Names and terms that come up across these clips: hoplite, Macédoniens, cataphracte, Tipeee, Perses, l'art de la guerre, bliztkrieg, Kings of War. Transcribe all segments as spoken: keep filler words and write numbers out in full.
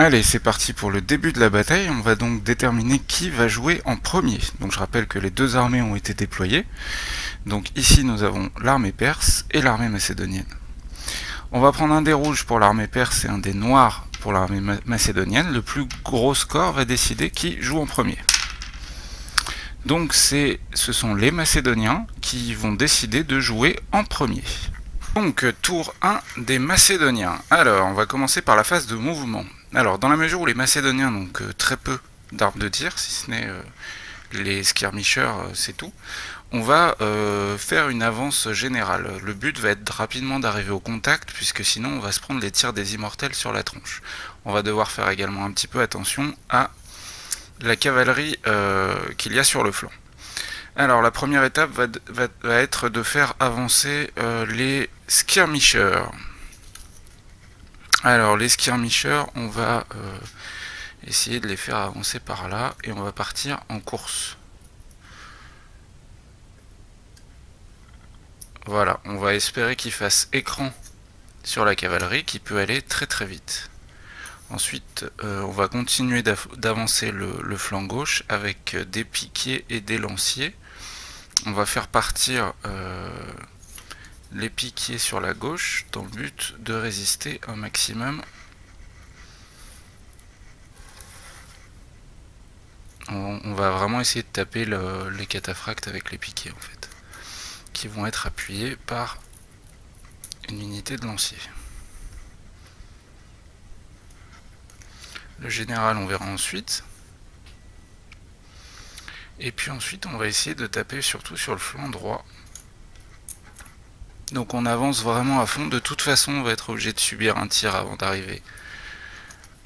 Allez, c'est parti pour le début de la bataille. On va donc déterminer qui va jouer en premier. Donc je rappelle que les deux armées ont été déployées. Donc ici nous avons l'armée perse et l'armée macédonienne. On va prendre un dé rouge pour l'armée perse et un dé noir pour l'armée macédonienne. Le plus gros score va décider qui joue en premier. Donc ce sont les Macédoniens qui vont décider de jouer en premier. Donc tour un des Macédoniens. Alors on va commencer par la phase de mouvement. Alors dans la mesure où les Macédoniens n'ont que très peu d'armes de tir, si ce n'est euh, les skirmishers, euh, c'est tout, on va euh, faire une avance générale. Le but va être rapidement d'arriver au contact, puisque sinon on va se prendre les tirs des immortels sur la tronche. On va devoir faire également un petit peu attention à la cavalerie euh, qu'il y a sur le flanc. Alors la première étape va, de, va, va être de faire avancer euh, les skirmishers. Alors les skirmishers, on va euh, essayer de les faire avancer par là et on va partir en course. Voilà, on va espérer qu'ils fassent écran sur la cavalerie qui peut aller très très vite. Ensuite, euh, on va continuer d'avancer le, le flanc gauche avec des piquiers et des lanciers. On va faire partir... Euh, les piquiers sur la gauche dans le but de résister un maximum. On, on va vraiment essayer de taper le, les cataphractes avec les piquiers en fait, qui vont être appuyés par une unité de lanciers. Le général on verra ensuite. Et puis ensuite on va essayer de taper surtout sur le flanc droit. Donc on avance vraiment à fond, de toute façon on va être obligé de subir un tir avant d'arriver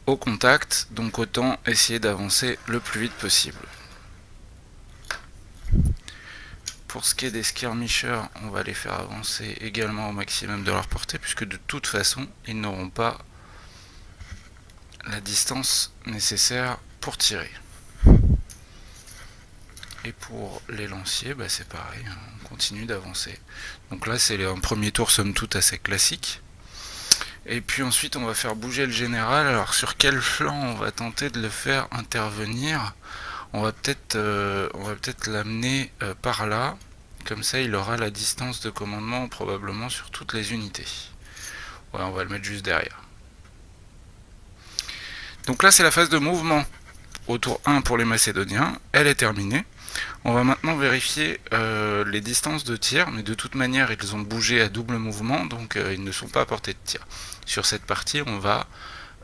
au contact, donc autant essayer d'avancer le plus vite possible. Pour ce qui est des skirmishers, on va les faire avancer également au maximum de leur portée, puisque de toute façon ils n'auront pas la distance nécessaire pour tirer. Et pour les lanciers, bah c'est pareil, on continue d'avancer. Donc là, c'est un premier tour somme toute assez classique. Et puis ensuite, on va faire bouger le général. Alors sur quel flanc on va tenter de le faire intervenir? On va peut-être euh, on va peut-être l'amener euh, par là. Comme ça, il aura la distance de commandement probablement sur toutes les unités. Ouais, on va le mettre juste derrière. Donc là, c'est la phase de mouvement. Au tour un pour les Macédoniens, elle est terminée. On va maintenant vérifier euh, les distances de tir, mais de toute manière ils ont bougé à double mouvement, donc euh, ils ne sont pas à portée de tir. Sur cette partie, on va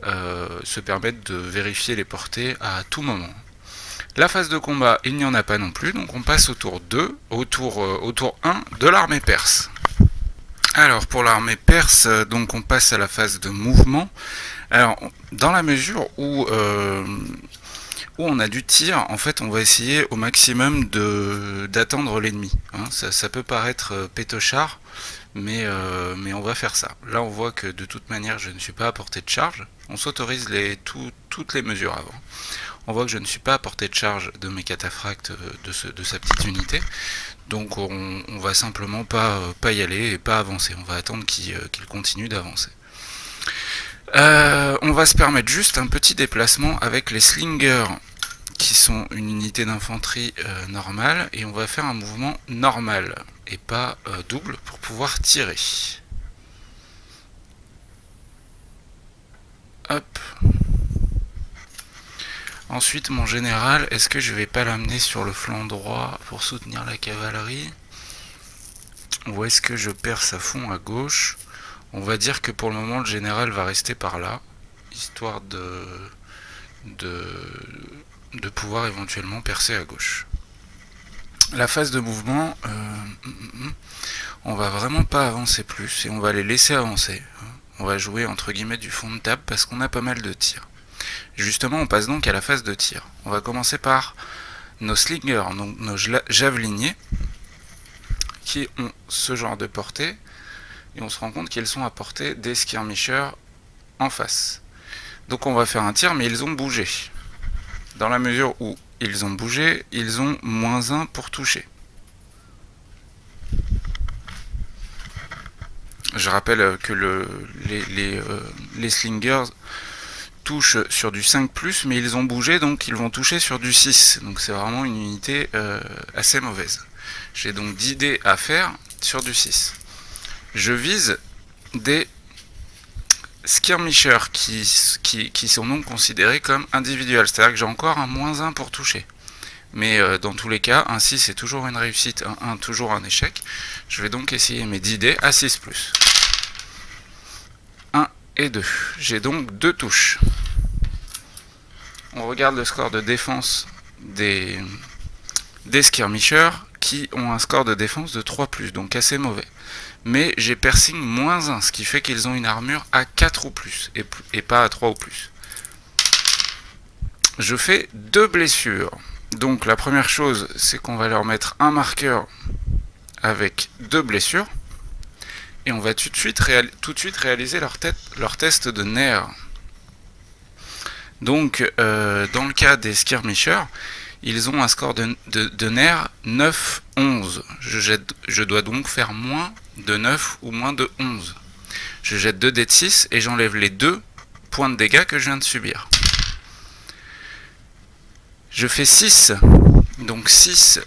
euh, se permettre de vérifier les portées à tout moment. La phase de combat, il n'y en a pas non plus, donc on passe au tour deux, au tour, euh, au tour un de l'armée perse. Alors pour l'armée perse, donc on passe à la phase de mouvement. Alors dans la mesure où... Euh, où on a du tir, en fait on va essayer au maximum de d'attendre l'ennemi. Hein, ça, ça peut paraître pétochard, mais, euh, mais on va faire ça. Là on voit que de toute manière je ne suis pas à portée de charge. On s'autorise les, tout, toutes les mesures avant. On voit que je ne suis pas à portée de charge de mes cataphractes de, ce, de sa petite unité. Donc on, on va simplement pas, pas y aller et pas avancer. On va attendre qu'il qu'il continue d'avancer. Euh, on va se permettre juste un petit déplacement avec les slingers, qui sont une unité d'infanterie euh, normale, et on va faire un mouvement normal et pas euh, double pour pouvoir tirer. Hop. Ensuite mon général, est-ce que je vais pas l'amener sur le flanc droit pour soutenir la cavalerie, ou est-ce que je perce à fond à gauche? On va dire que pour le moment le général va rester par là, histoire de de de pouvoir éventuellement percer à gauche. La phase de mouvement, euh, on va vraiment pas avancer plus et on va les laisser avancer. On va jouer entre guillemets du fond de table parce qu'on a pas mal de tirs. Justement, on passe donc à la phase de tir. On va commencer par nos slingers, donc nos javeliniers, qui ont ce genre de portée, et on se rend compte qu'ils sont à portée des skirmishers en face. Donc on va faire un tir, mais ils ont bougé. Dans la mesure où ils ont bougé, ils ont moins un pour toucher. Je rappelle que le, les, les, euh, les slingers touchent sur du cinq plus, mais ils ont bougé, donc ils vont toucher sur du six. Donc c'est vraiment une unité euh, assez mauvaise. J'ai donc dix dés à faire sur du six. Je vise des skirmishers qui, qui, qui sont donc considérés comme individuels. C'est-à-dire que j'ai encore un moins un pour toucher. Mais euh, dans tous les cas, un six c'est toujours une réussite, un un toujours un échec. Je vais donc essayer mes dix dés à six plus. un et deux. J'ai donc deux touches. On regarde le score de défense des, des skirmishers qui ont un score de défense de trois plus, donc assez mauvais. Mais j'ai piercing moins un, ce qui fait qu'ils ont une armure à quatre ou plus, et, et pas à trois ou plus. Je fais deux blessures. Donc la première chose, c'est qu'on va leur mettre un marqueur avec deux blessures. Et on va tout de suite, réal tout de suite réaliser leur, tête, leur test de nerfs. Donc euh, dans le cas des skirmishers, ils ont un score de, de, de nerfs neuf onze. Je, jette, je dois donc faire moins de neuf ou moins de onze. Je jette deux dés de six et j'enlève les deux points de dégâts que je viens de subir. Je fais six, donc six,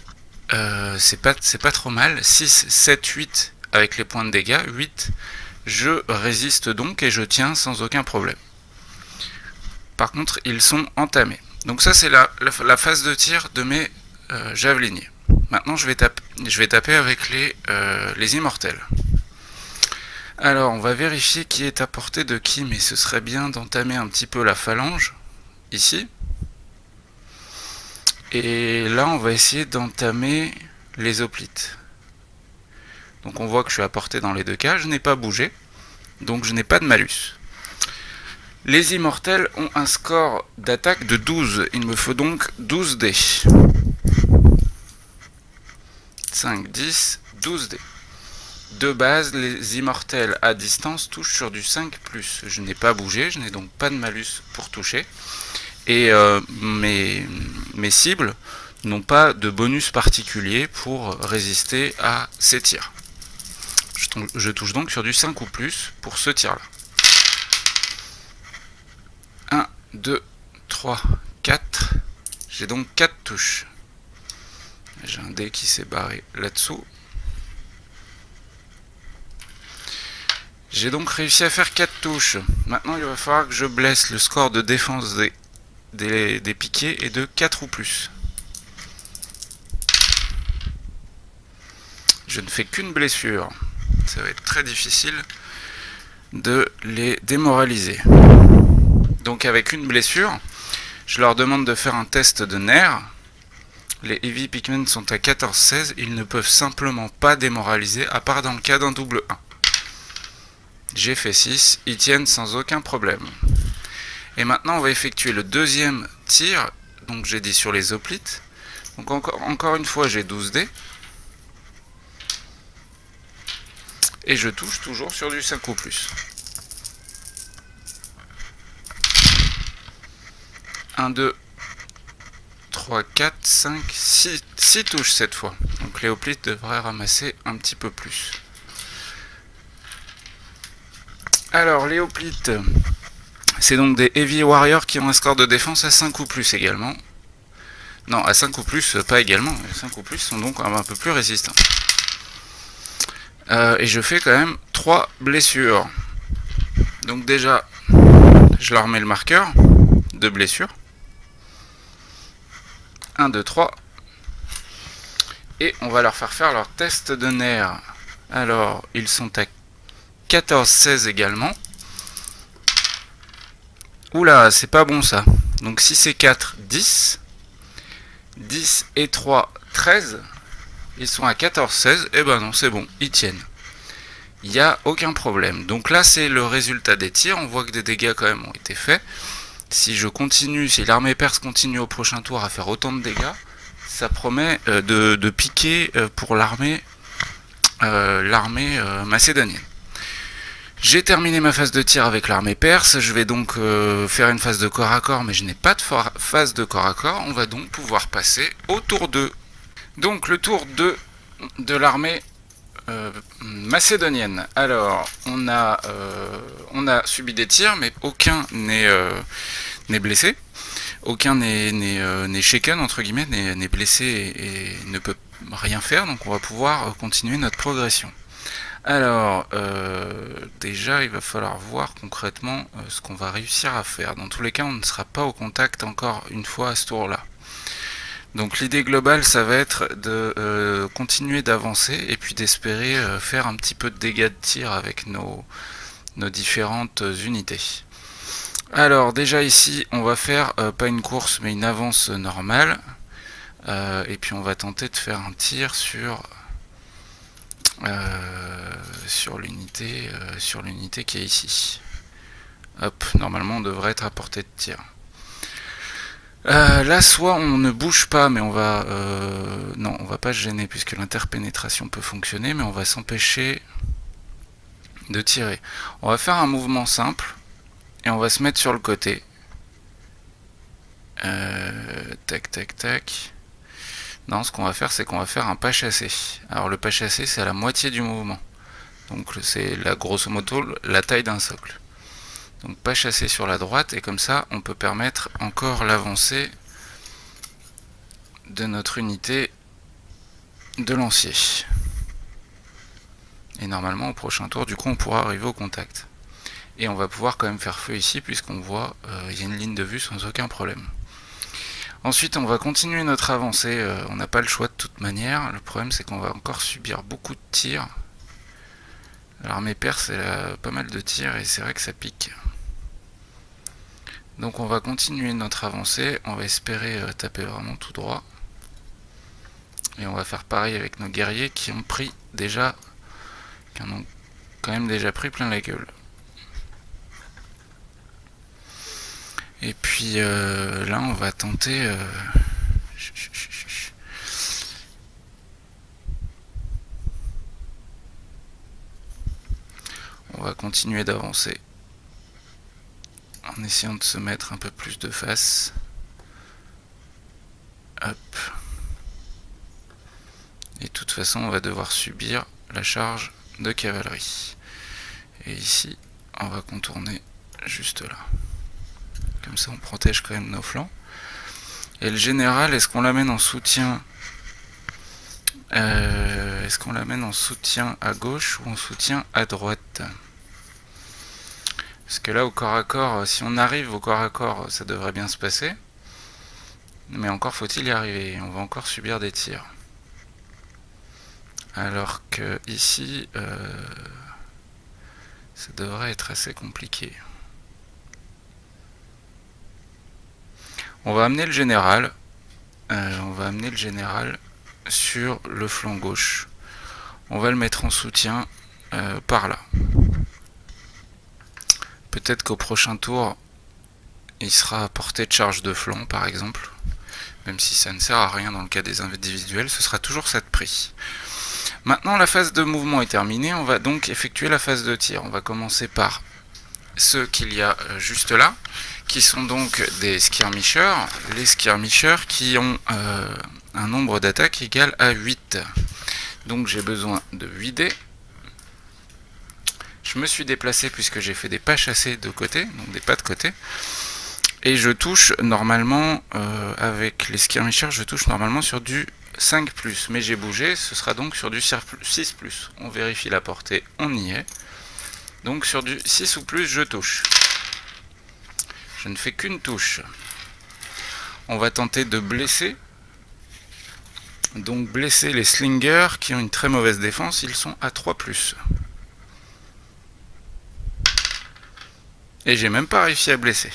euh, c'est pas, c'est pas trop mal, six, sept, huit avec les points de dégâts, huit, je résiste donc et je tiens sans aucun problème. Par contre, ils sont entamés. Donc ça c'est la, la, la phase de tir de mes euh, javeliniers. Maintenant je vais, tape, je vais taper avec les, euh, les immortels. Alors on va vérifier qui est à portée de qui, mais ce serait bien d'entamer un petit peu la phalange, ici. Et là, on va essayer d'entamer les hoplites. Donc on voit que je suis à portée dans les deux cas. Je n'ai pas bougé, donc je n'ai pas de malus. Les immortels ont un score d'attaque de douze. Il me faut donc douze dés. cinq, dix, douze dés. De base, les immortels à distance touchent sur du cinq plus. Je n'ai pas bougé, je n'ai donc pas de malus pour toucher. Et euh, mes, mes cibles n'ont pas de bonus particulier pour résister à ces tirs. Je, je touche donc sur du cinq ou plus pour ce tir-là. un, deux, trois, quatre. J'ai donc quatre touches. J'ai un dé qui s'est barré là-dessous. J'ai donc réussi à faire quatre touches. Maintenant, il va falloir que je blesse. Le score de défense des... Des, des piquets et de quatre ou plus. Je ne fais qu'une blessure. Ça va être très difficile de les démoraliser. Donc avec une blessure, je leur demande de faire un test de nerfs. Les Heavy Pikmin sont à quatorze seize. Ils ne peuvent simplement pas démoraliser à part dans le cas d'un double un. J'ai fait six. Ils tiennent sans aucun problème. Et maintenant on va effectuer le deuxième tir, donc j'ai dit sur les hoplites. Donc encore, encore une fois j'ai douze dés. Et je touche toujours sur du cinq ou plus. un, deux, trois, quatre, cinq, six, six touches cette fois. Donc les hoplites devraient ramasser un petit peu plus. Alors les hoplites... C'est donc des Heavy Warriors qui ont un score de défense à cinq ou plus également. Non, à cinq ou plus, pas également. cinq ou plus sont donc un peu plus résistants. Euh, et je fais quand même trois blessures. Donc déjà, je leur mets le marqueur de blessure. un, deux, trois. Et on va leur faire faire leur test de nerfs. Alors, ils sont à quatorze seize également. Oula, c'est pas bon ça. Donc six et quatre, dix. dix et trois, treize. Ils sont à quatorze seize. Eh ben non, c'est bon, ils tiennent. Il n'y a aucun problème. Donc là, c'est le résultat des tirs. On voit que des dégâts quand même ont été faits. Si je continue, si l'armée perse continue au prochain tour à faire autant de dégâts, ça promet euh, de, de piquer euh, pour l'armée euh, l'armée euh, macédonienne. J'ai terminé ma phase de tir avec l'armée perse, je vais donc euh, faire une phase de corps à corps, mais je n'ai pas de phase de corps à corps, on va donc pouvoir passer au tour deux. Donc le tour deux de l'armée euh, macédonienne. Alors, on a, euh, on a subi des tirs, mais aucun n'est euh, n'est blessé. Aucun n'est n'est euh, shaken, entre guillemets, n'est blessé et, et ne peut rien faire. Donc on va pouvoir continuer notre progression. Alors, euh, déjà, il va falloir voir concrètement euh, ce qu'on va réussir à faire. Dans tous les cas, on ne sera pas au contact encore une fois à ce tour-là. Donc l'idée globale, ça va être de euh, continuer d'avancer et puis d'espérer euh, faire un petit peu de dégâts de tir avec nos, nos différentes unités. Alors déjà ici, on va faire euh, pas une course mais une avance normale. Euh, et puis on va tenter de faire un tir sur, euh, sur l'unité euh, sur l'unité qui est ici. Hop, normalement on devrait être à portée de tir. Euh, là, soit on ne bouge pas, mais on va... Euh, non, on va pas se gêner, puisque l'interpénétration peut fonctionner, mais on va s'empêcher de tirer. On va faire un mouvement simple, et on va se mettre sur le côté. Euh, tac, tac, tac. Non, ce qu'on va faire, c'est qu'on va faire un pas chassé. Alors le pas chassé, c'est à la moitié du mouvement. Donc c'est, la grosso modo, la taille d'un socle. Donc pas chasser sur la droite, et comme ça on peut permettre encore l'avancée de notre unité de lancier. Et normalement au prochain tour, du coup, on pourra arriver au contact. Et on va pouvoir quand même faire feu ici, puisqu'on voit euh, il y a une ligne de vue sans aucun problème. Ensuite on va continuer notre avancée, euh, on n'a pas le choix de toute manière. Le problème c'est qu'on va encore subir beaucoup de tirs. L'armée perse, elle a pas mal de tirs et c'est vrai que ça pique. Donc on va continuer notre avancée, on va espérer euh, taper vraiment tout droit. Et on va faire pareil avec nos guerriers qui ont pris déjà, qui en ont quand même déjà pris plein la gueule. Et puis euh, là on va tenter... Euh... Chut, chut, chut, chut. On va continuer d'avancer en essayant de se mettre un peu plus de face. Hop. Et de toute façon, on va devoir subir la charge de cavalerie. Et ici, on va contourner juste là. Comme ça, on protège quand même nos flancs. Et le général, est-ce qu'on l'amène en soutien ? Euh, Est-ce qu'on l'amène en soutien à gauche ou en soutien à droite? Parce que là, au corps à corps, si on arrive au corps à corps, ça devrait bien se passer. Mais encore faut-il y arriver. On va encore subir des tirs. Alors que ici, euh, ça devrait être assez compliqué. On va amener le général. Euh, on va amener le général... sur le flanc gauche. On va le mettre en soutien euh, par là. Peut-être qu'au prochain tour il sera à portée de charge de flanc par exemple, même si ça ne sert à rien dans le cas des individuels, ce sera toujours ça de prix. Maintenant la phase de mouvement est terminée, on va donc effectuer la phase de tir. On va commencer par ceux qu'il y a juste là, qui sont donc des skirmishers, les skirmishers qui ont euh, un nombre d'attaques égal à huit. Donc j'ai besoin de huit dés. Je me suis déplacé puisque j'ai fait des pas chassés de côté, donc des pas de côté. Et je touche normalement, euh, avec les skirmishers, je touche normalement sur du cinq plus. Mais j'ai bougé, ce sera donc sur du six plus. On vérifie la portée, on y est. Donc sur du six ou plus, je touche. Je ne fais qu'une touche. On va tenter de blesser. Donc blesser les slingers qui ont une très mauvaise défense, ils sont à trois plus. Et j'ai même pas réussi à blesser.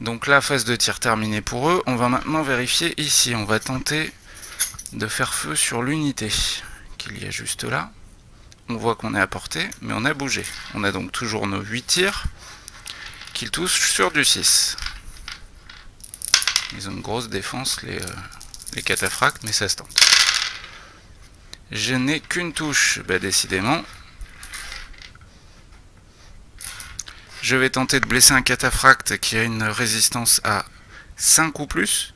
Donc la phase de tir terminée pour eux. On va maintenant vérifier ici. On va tenter de faire feu sur l'unité qu'il y a juste là. On voit qu'on est à portée, mais on a bougé. On a donc toujours nos huit tirs qu'ils touchent sur du six. Ils ont une grosse défense, les... Euh les cataphractes, mais ça se tente. Je n'ai qu'une touche, bah décidément. Je vais tenter de blesser un cataphracte qui a une résistance à cinq ou plus.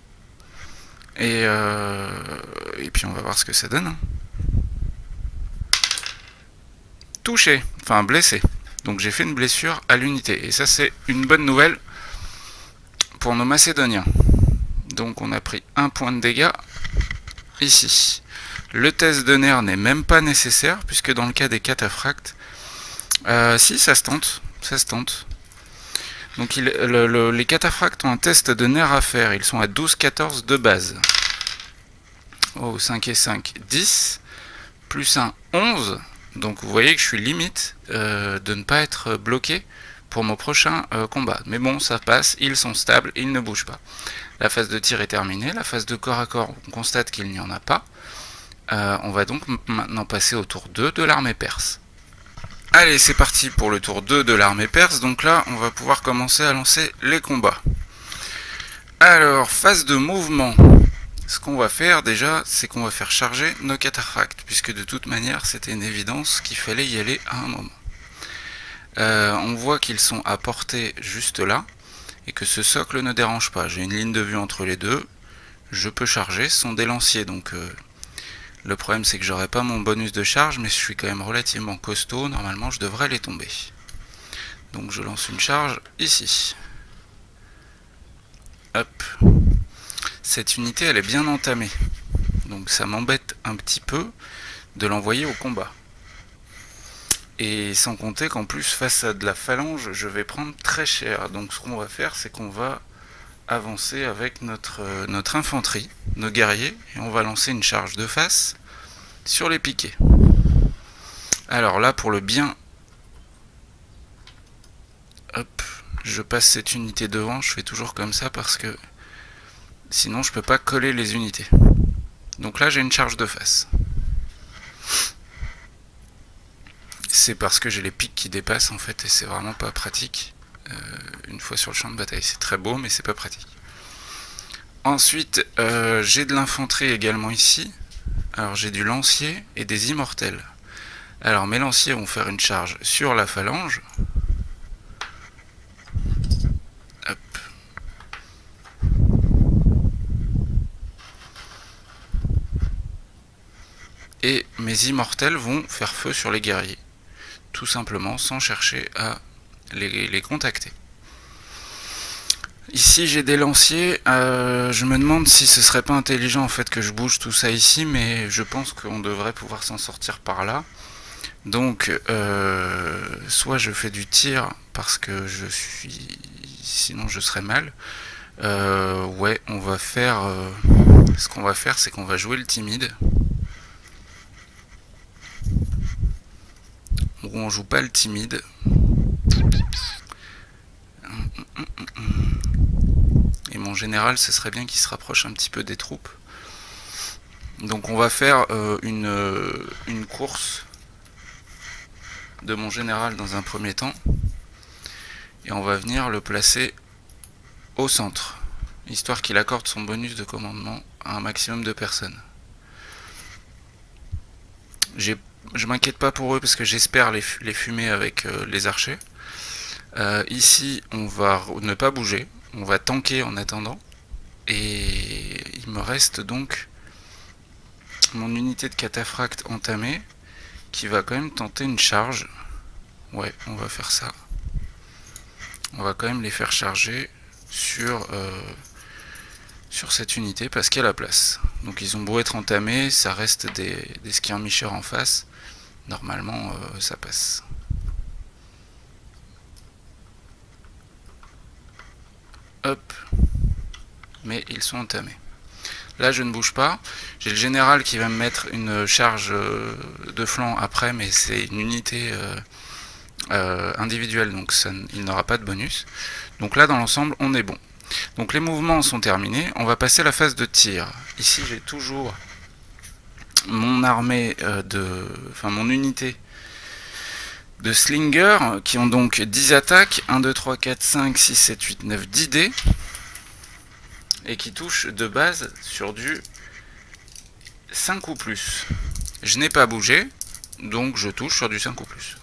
Et, euh, et puis on va voir ce que ça donne. touché, enfin blessé. Donc j'ai fait une blessure à l'unité. Et ça c'est une bonne nouvelle pour nos Macédoniens. Donc on a pris un point de dégâts ici. Le test de nerf n'est même pas nécessaire, puisque dans le cas des cataphractes, euh, si ça se tente, ça se tente. Donc il, le, le, les cataphractes ont un test de nerf à faire, ils sont à douze quatorze de base. Oh, cinq et cinq, dix, plus un, onze, donc vous voyez que je suis limite euh, de ne pas être bloqué pour mon prochain euh, combat. Mais bon, ça passe, ils sont stables, ils ne bougent pas. La phase de tir est terminée, la phase de corps à corps, on constate qu'il n'y en a pas. Euh, on va donc maintenant passer au tour deux de l'armée perse. Allez, c'est parti pour le tour deux de l'armée perse. Donc là, on va pouvoir commencer à lancer les combats. Alors, phase de mouvement. Ce qu'on va faire déjà, c'est qu'on va faire charger nos cataphractes, puisque de toute manière, c'était une évidence qu'il fallait y aller à un moment. Euh, on voit qu'ils sont à portée juste là, et que ce socle ne dérange pas. J'ai une ligne de vue entre les deux. Je peux charger, ce sont des lanciers, donc... Euh, le problème c'est que j'aurai pas mon bonus de charge, mais je suis quand même relativement costaud, normalement je devrais les tomber. Donc je lance une charge ici. Hop. Cette unité elle est bien entamée, donc ça m'embête un petit peu de l'envoyer au combat. Et sans compter qu'en plus face à de la phalange, je vais prendre très cher. Donc ce qu'on va faire c'est qu'on va avancer avec notre, euh, notre infanterie, nos guerriers, et on va lancer une charge de face sur les piquets. Alors là, pour le bien, hop, je passe cette unité devant, je fais toujours comme ça parce que sinon je peux pas coller les unités. Donc là j'ai une charge de face. C'est parce que j'ai les pics qui dépassent en fait, et c'est vraiment pas pratique. Une fois sur le champ de bataille, c'est très beau mais c'est pas pratique. Ensuite euh, j'ai de l'infanterie également ici. Alors j'ai du lancier et des immortels. Alors mes lanciers vont faire une charge sur la phalange. Hop. Et mes immortels vont faire feu sur les guerriers, tout simplement sans chercher à Les, les contacter. Ici j'ai des lanciers, euh, je me demande si ce serait pas intelligent en fait que je bouge tout ça ici, mais je pense qu'on devrait pouvoir s'en sortir par là. Donc euh, soit je fais du tir parce que je suis, sinon je serais mal. Euh, ouais, on va faire euh, ce qu'on va faire c'est qu'on va jouer le timide. Ou on joue pas le timide. Et mon général, ce serait bien qu'il se rapproche un petit peu des troupes. Donc on va faire euh, une, euh, une course de mon général dans un premier temps. Et on va venir le placer au centre, histoire qu'il accorde son bonus de commandement à un maximum de personnes. J'ai, je m'inquiète pas pour eux parce que j'espère les, les fumer avec euh, les archers. Euh, ici on va ne pas bouger, on va tanker en attendant, et il me reste donc mon unité de cataphracte entamée qui va quand même tenter une charge. Ouais, on va faire ça, on va quand même les faire charger sur, euh, sur cette unité parce qu'il y a la place. Donc ils ont beau être entamés, ça reste des, des skirmishers en face, normalement euh, ça passe. Hop, mais ils sont entamés. Là je ne bouge pas, j'ai le général qui va me mettre une charge de flanc après, mais c'est une unité euh, euh, individuelle, donc ça, il n'aura pas de bonus. Donc là dans l'ensemble on est bon. Donc les mouvements sont terminés, on va passer à la phase de tir. Ici j'ai toujours mon armée euh, de... enfin mon unité de slingers qui ont donc dix attaques, un, deux, trois, quatre, cinq, six, sept, huit, neuf, dix dés, et qui touchent de base sur du cinq ou plus. Je n'ai pas bougé, donc je touche sur du cinq ou plus.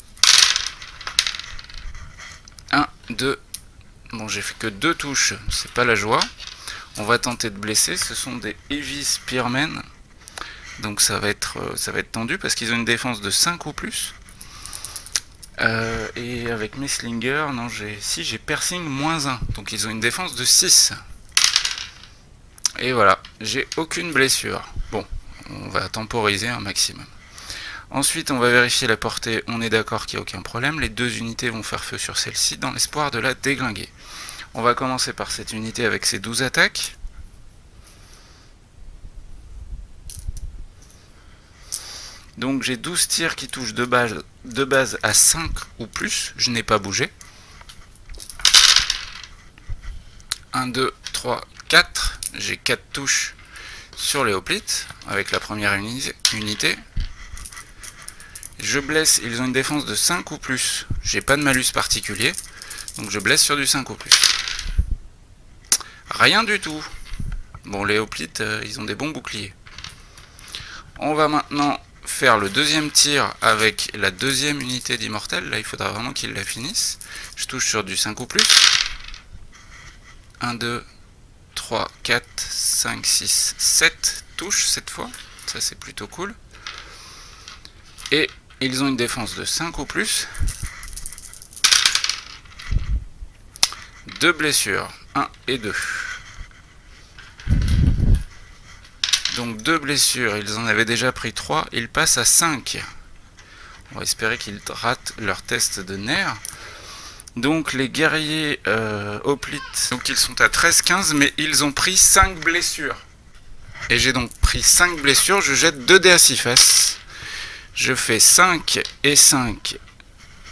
un, deux, bon j'ai fait que deux touches, c'est pas la joie. On va tenter de blesser, ce sont des heavy spearmen, donc ça va être, ça va être tendu parce qu'ils ont une défense de cinq ou plus. Euh, et avec mes slingers, non, j'ai si j'ai piercing moins un, donc ils ont une défense de six. Et voilà, j'ai aucune blessure. Bon, on va temporiser un maximum. Ensuite, on va vérifier la portée, on est d'accord qu'il n'y a aucun problème. Les deux unités vont faire feu sur celle-ci dans l'espoir de la déglinguer. On va commencer par cette unité avec ses douze attaques. Donc j'ai douze tirs qui touchent de base, de base à cinq ou plus. Je n'ai pas bougé. un, deux, trois, quatre. J'ai quatre touches sur les hoplites avec la première unité. Je blesse, ils ont une défense de cinq ou plus. J'ai pas de malus particulier. Donc je blesse sur du cinq ou plus. Rien du tout. Bon, les hoplites, euh, ils ont des bons boucliers. On va maintenant faire le deuxième tir avec la deuxième unité d'immortel. Là, il faudra vraiment qu'il la finisse. Je touche sur du cinq ou plus. un, deux, trois, quatre, cinq, six, sept touches cette fois. Ça, c'est plutôt cool. Et ils ont une défense de cinq ou plus. Deux blessures. un et deux. Donc deux blessures, ils en avaient déjà pris trois, ils passent à cinq. On va espérer qu'ils ratent leur test de nerfs. Donc les guerriers euh, hoplites, donc ils sont à treize quinze, mais ils ont pris cinq blessures. Et j'ai donc pris cinq blessures, je jette deux dés à six faces. Je fais cinq et cinq,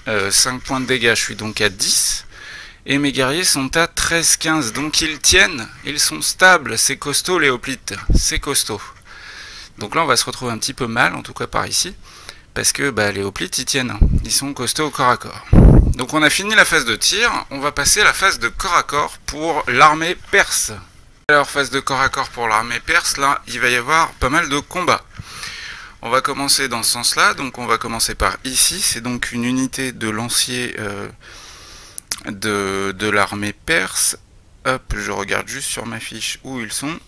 euh, cinq points de dégâts, je suis donc à dix. Et mes guerriers sont à treize quinze, donc ils tiennent, ils sont stables, c'est costaud les hoplites, c'est costaud. Donc là on va se retrouver un petit peu mal, en tout cas par ici, parce que bah, les hoplites ils tiennent, ils sont costauds au corps à corps. Donc on a fini la phase de tir, on va passer à la phase de corps à corps pour l'armée perse. Alors phase de corps à corps pour l'armée perse, là il va y avoir pas mal de combats. On va commencer dans ce sens là, donc on va commencer par ici, c'est donc une unité de lanciers... Euh, de, de l'armée perse. Hop, je regarde juste sur ma fiche où ils sont.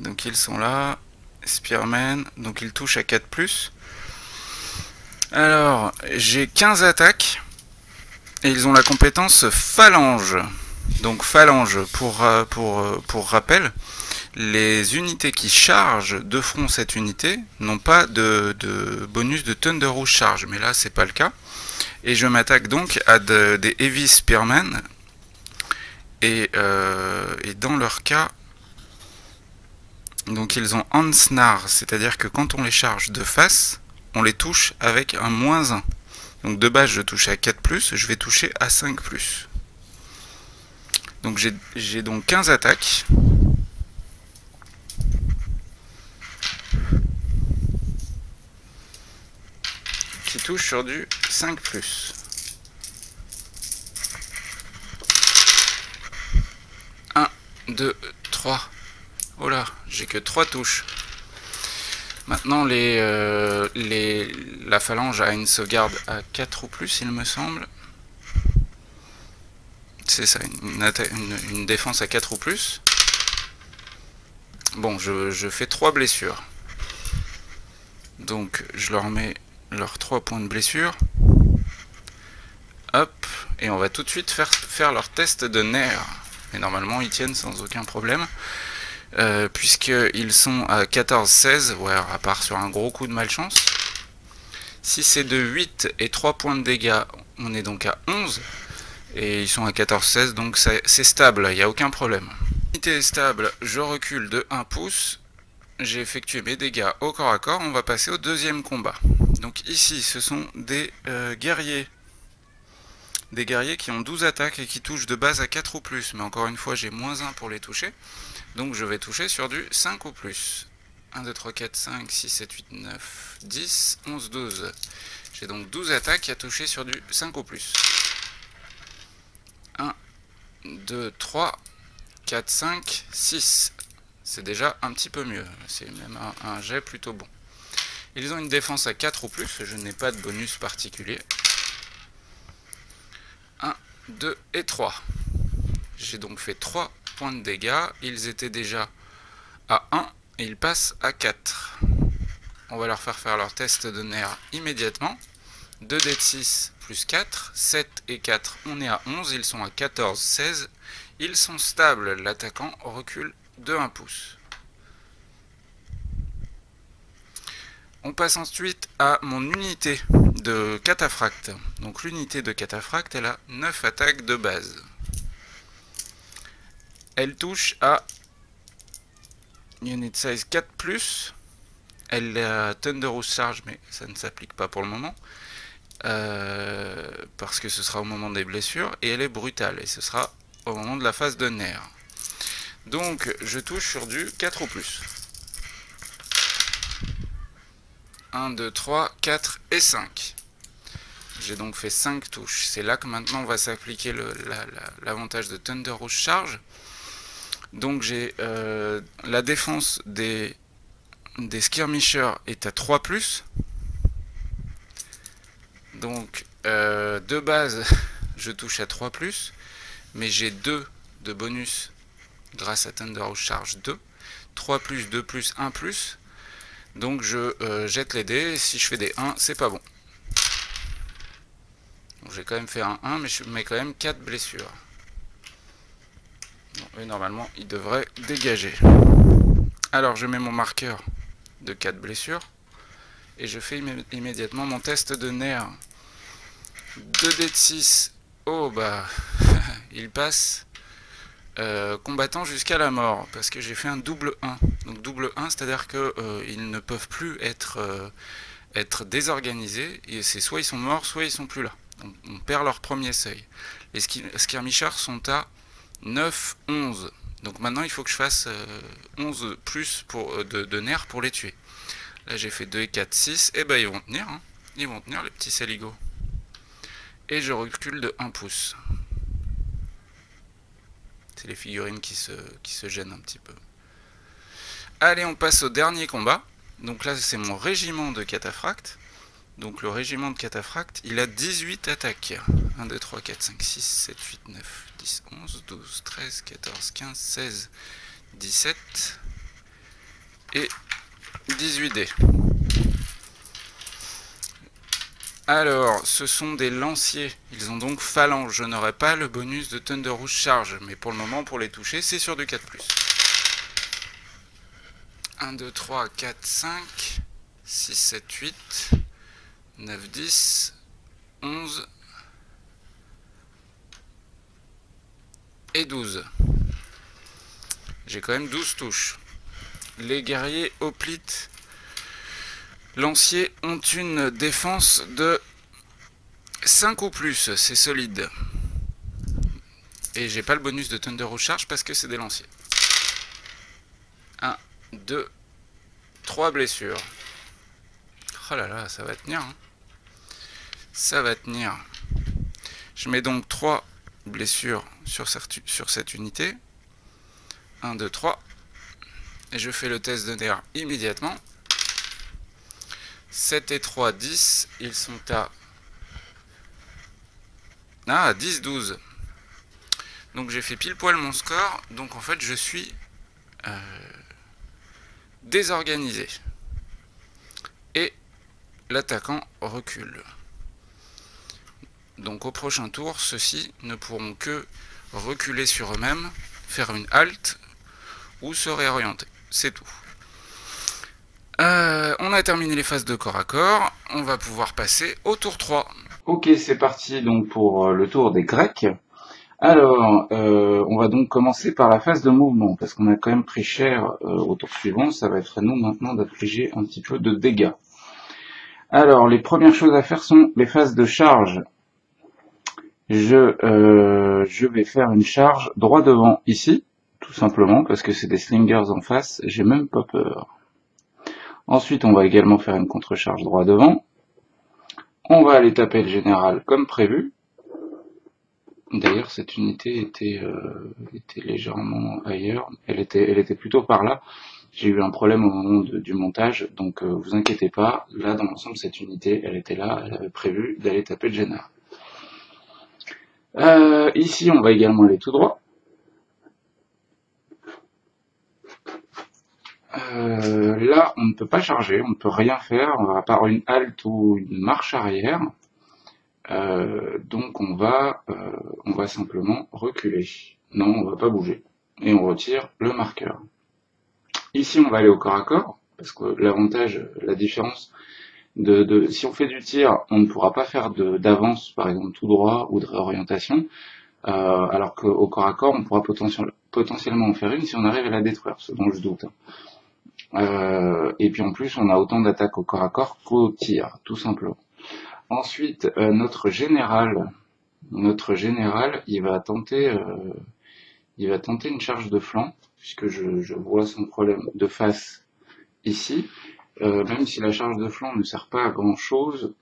Donc ils sont là. Spearman, donc ils touchent à quatre plus. Alors, j'ai quinze attaques. Et ils ont la compétence phalange. Donc phalange, pour, pour, pour rappel, les unités qui chargent de front cette unité n'ont pas de, de bonus de thunder ou charge. Mais là, c'est pas le cas. Et je m'attaque donc à de, des Heavy Spearmen. Et, euh, et dans leur cas, donc ils ont Ansnar, c'est-à-dire que quand on les charge de face, on les touche avec un moins un. Donc de base, je touche à quatre plus, je vais toucher à cinq plus. Donc j'ai donc quinze attaques. Qui touche sur du cinq plus. un, deux, trois. Oh là, j'ai que trois touches. Maintenant, les, euh, les, la phalange a une sauvegarde à quatre ou plus, il me semble. C'est ça, une, une, une défense à quatre ou plus. Bon, je, je fais trois blessures. Donc, je leur mets... leurs trois points de blessure. Hop, et on va tout de suite faire, faire leur test de nerfs. Et normalement ils tiennent sans aucun problème, euh, puisqu'ils sont à quatorze seize, ouais, à part sur un gros coup de malchance. Si c'est de huit et trois points de dégâts, on est donc à onze, et ils sont à quatorze seize, donc c'est stable, il n'y a aucun problème. L'unité est stable, je recule de un pouce, j'ai effectué mes dégâts au corps à corps, on va passer au deuxième combat. Donc ici, ce sont des euh, guerriers. Des guerriers qui ont douze attaques et qui touchent de base à quatre ou plus. Mais encore une fois, j'ai moins un pour les toucher. Donc je vais toucher sur du cinq ou plus. un, deux, trois, quatre, cinq, six, sept, huit, neuf, dix, onze, douze. J'ai donc douze attaques à toucher sur du cinq ou plus. un, deux, trois, quatre, cinq, six. C'est déjà un petit peu mieux. C'est même un, un jet plutôt bon. Ils ont une défense à quatre ou plus, je n'ai pas de bonus particulier. un, deux et trois. J'ai donc fait trois points de dégâts, ils étaient déjà à un et ils passent à quatre. On va leur faire faire leur test de nerfs immédiatement. deux dés de six plus quatre, sept et quatre, on est à onze, ils sont à quatorze, seize. Ils sont stables, l'attaquant recule de un pouce. On passe ensuite à mon unité de cataphracte. Donc l'unité de cataphracte, elle a neuf attaques de base. Elle touche à unit size quatre plus. Elle a Thunderous Charge, mais ça ne s'applique pas pour le moment. Euh, parce que ce sera au moment des blessures. Et elle est brutale, et ce sera au moment de la phase de nerf. Donc je touche sur du quatre ou plus. un, deux, trois, quatre et cinq. J'ai donc fait cinq touches. C'est là que maintenant va s'appliquer l'avantage la, la, de Thunderous Charge. Donc j'ai euh, la défense des, des skirmishers est à trois plus. Donc euh, de base je touche à trois plus. Mais j'ai deux de bonus grâce à Thunderous Charge deux. trois plus, deux plus, un plus. Donc je euh, jette les dés, si je fais des un, c'est pas bon. J'ai quand même fait un un, mais je mets quand même quatre blessures. Bon, et normalement, il devrait dégager. Alors je mets mon marqueur de quatre blessures. Et je fais immé immédiatement mon test de nerf. deux dés de six. Oh bah, il passe euh, combattant jusqu'à la mort. Parce que j'ai fait un double un. Donc double un, c'est-à-dire qu'ils euh, ne peuvent plus être, euh, être désorganisés. Et c'est soit ils sont morts, soit ils sont plus là. On, on perd leur premier seuil. Les skirmishers sont à neuf, onze. Donc maintenant il faut que je fasse euh, onze plus pour, euh, de, de nerfs pour les tuer. Là j'ai fait deux, quatre, six. Et ben ils vont tenir. Hein. Ils vont tenir les petits saligots. Et je recule de un pouce. C'est les figurines qui se, qui se gênent un petit peu. Allez, on passe au dernier combat. Donc là, c'est mon régiment de cataphractes. Donc le régiment de cataphractes, il a dix-huit attaques. un, deux, trois, quatre, cinq, six, sept, huit, neuf, dix, onze, douze, treize, quatorze, quinze, seize, dix-sept et dix-huit dés. Alors, ce sont des lanciers. Ils ont donc phalange. Je n'aurai pas le bonus de Thunderous Charge. Mais pour le moment, pour les toucher, c'est sur du quatre plus. un, deux, trois, quatre, cinq, six, sept, huit, neuf, dix, onze et douze. J'ai quand même douze touches. Les guerriers hoplites lanciers ont une défense de cinq ou plus. C'est solide. Et j'ai pas le bonus de Thunderous Charge parce que c'est des lanciers. un, deux, trois blessures. Oh là là, ça va tenir. Hein. Ça va tenir. Je mets donc trois blessures sur cette unité. un, deux, trois. Et je fais le test de nerf immédiatement. sept et trois, dix. Ils sont à... Ah, dix, douze. Donc j'ai fait pile poil mon score. Donc en fait, je suis... Euh... désorganisé et l'attaquant recule. Donc au prochain tour, ceux-ci ne pourront que reculer sur eux-mêmes, faire une halte ou se réorienter, c'est tout. Euh, on a terminé les phases de corps à corps, on va pouvoir passer au tour trois. Ok, c'est parti donc pour le tour des Grecs. Alors, euh, on va donc commencer par la phase de mouvement, parce qu'on a quand même pris cher euh, au tour suivant, ça va être à nous maintenant d'affliger un petit peu de dégâts. Alors, les premières choses à faire sont les phases de charge. Je, euh, je vais faire une charge droit devant ici, tout simplement, parce que c'est des slingers en face, j'ai même pas peur. Ensuite, on va également faire une contre-charge droit devant. On va aller taper le général comme prévu. D'ailleurs, cette unité était, euh, était légèrement ailleurs. Elle était, elle était plutôt par là. J'ai eu un problème au moment de, du montage, donc euh, vous inquiétez pas. Là, dans l'ensemble, cette unité, elle était là. Elle avait prévu d'aller taper le Jenna. Euh, ici, on va également aller tout droit. Euh, Euh, là, on ne peut pas charger, on ne peut rien faire, à part une halte ou une marche arrière. Euh, donc on va, euh, on va simplement reculer. Non, on ne va pas bouger. Et on retire le marqueur. Ici, on va aller au corps à corps, parce que l'avantage, la différence, de, de si on fait du tir, on ne pourra pas faire d'avance, par exemple tout droit, ou de réorientation, euh, alors qu'au corps à corps, on pourra potentiel, potentiellement en faire une si on arrive à la détruire, ce dont je doute. Euh, et puis en plus, on a autant d'attaques au corps à corps qu'au tir, tout simplement. Ensuite, euh, notre général, notre général, il va tenter, euh, il va tenter une charge de flanc, puisque je, je vois son problème de face ici. Euh, même si la charge de flanc ne sert pas à grand chose,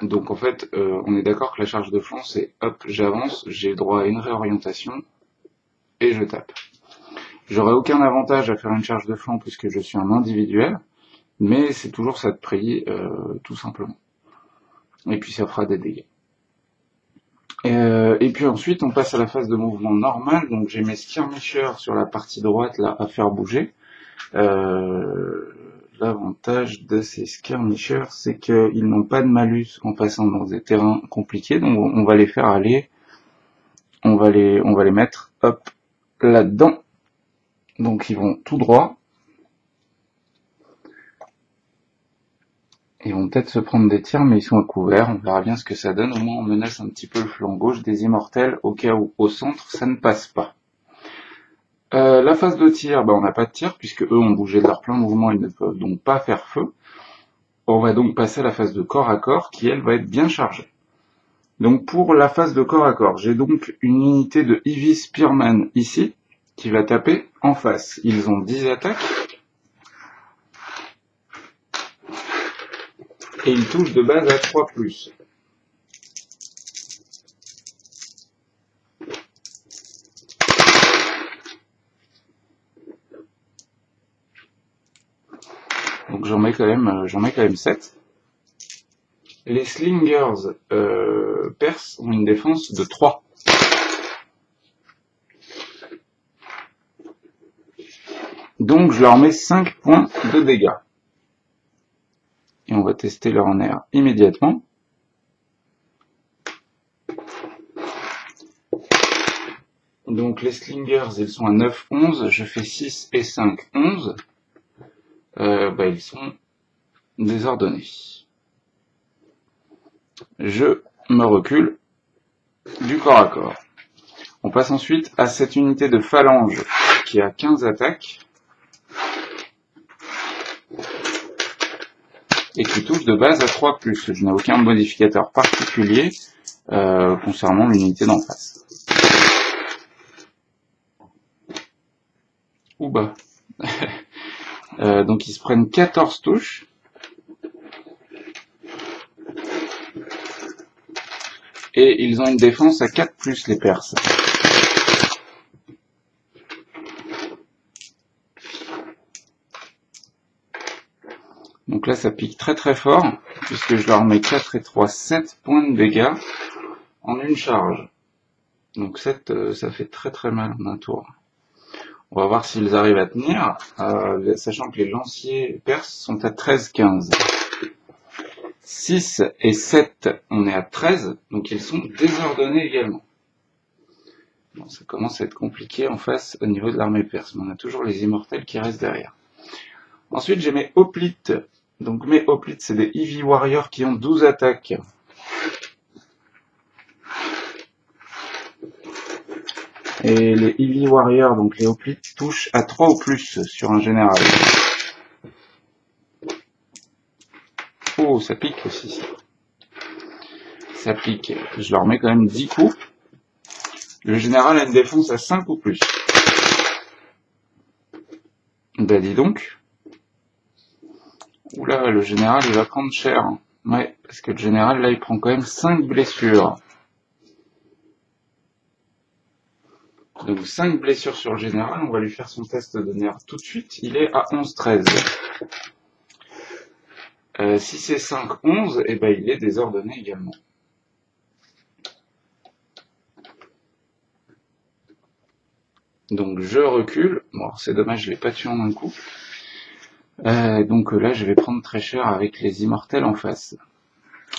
donc en fait, euh, on est d'accord que la charge de flanc, c'est hop, j'avance, j'ai droit à une réorientation et je tape. J'aurai aucun avantage à faire une charge de flanc puisque je suis un individuel, mais c'est toujours ça de prix, euh, tout simplement. Et puis ça fera des dégâts. Euh, et puis ensuite, on passe à la phase de mouvement normal. Donc j'ai mes skirmishers sur la partie droite là à faire bouger. Euh, L'avantage de ces skirmishers, c'est qu'ils n'ont pas de malus en passant dans des terrains compliqués. Donc on va les faire aller, on va les, on va les mettre hop là-dedans. Donc ils vont tout droit. Ils vont peut-être se prendre des tirs, mais ils sont à couvert. On verra bien ce que ça donne. Au moins, on menace un petit peu le flanc gauche des immortels, au cas où, au centre, ça ne passe pas. Euh, la phase de tir, ben, on n'a pas de tir, puisque eux ont bougé de leur plein mouvement, ils ne peuvent donc pas faire feu. On va donc passer à la phase de corps à corps, qui, elle, va être bien chargée. Donc, pour la phase de corps à corps, j'ai donc une unité de Heavy Spearman, ici, qui va taper en face. Ils ont dix attaques. Et il touche de base à trois plus. Donc j'en mets quand même j'en mets quand même sept. Les slingers euh, perses ont une défense de trois. Donc je leur mets cinq points de dégâts. Et on va tester leur en air immédiatement. Donc les slingers, ils sont à neuf, onze. Je fais six et cinq, onze. Euh, bah, ils sont désordonnés. Je me recule du corps à corps. On passe ensuite à cette unité de phalange qui a quinze attaques. Et qui touche de base à trois plus. Je n'ai aucun modificateur particulier euh, concernant l'unité d'en face. Ou bah. euh, donc ils se prennent quatorze touches. Et ils ont une défense à quatre plus les Perses. Donc là, ça pique très très fort, puisque je leur mets quatre et trois, sept points de dégâts en une charge. Donc sept, ça fait très très mal en un tour. On va voir s'ils arrivent à tenir, euh, sachant que les lanciers perses sont à treize, quinze. six et sept, on est à treize, donc ils sont désordonnés également. Bon, ça commence à être compliqué en face au niveau de l'armée perse, mais on a toujours les immortels qui restent derrière. Ensuite, j'ai mes hoplites. Donc mes hoplites, c'est des Heavy Warriors qui ont douze attaques. Et les Heavy Warriors, donc les hoplites, touchent à trois ou plus sur un général. Oh, ça pique aussi, ça. Ça pique. Je leur mets quand même dix coups. Le général a une défense à cinq ou plus. Ben dis donc. Oula, le général, il va prendre cher. Ouais, parce que le général, là, il prend quand même cinq blessures. Donc, cinq blessures sur le général. On va lui faire son test de nerf tout de suite. Il est à onze, treize. Euh, six et cinq, onze. Et ben, il est désordonné également. Donc je recule. Bon, c'est dommage, je l'ai pas tué en un coup. Euh, donc là, je vais prendre très cher avec les immortels en face.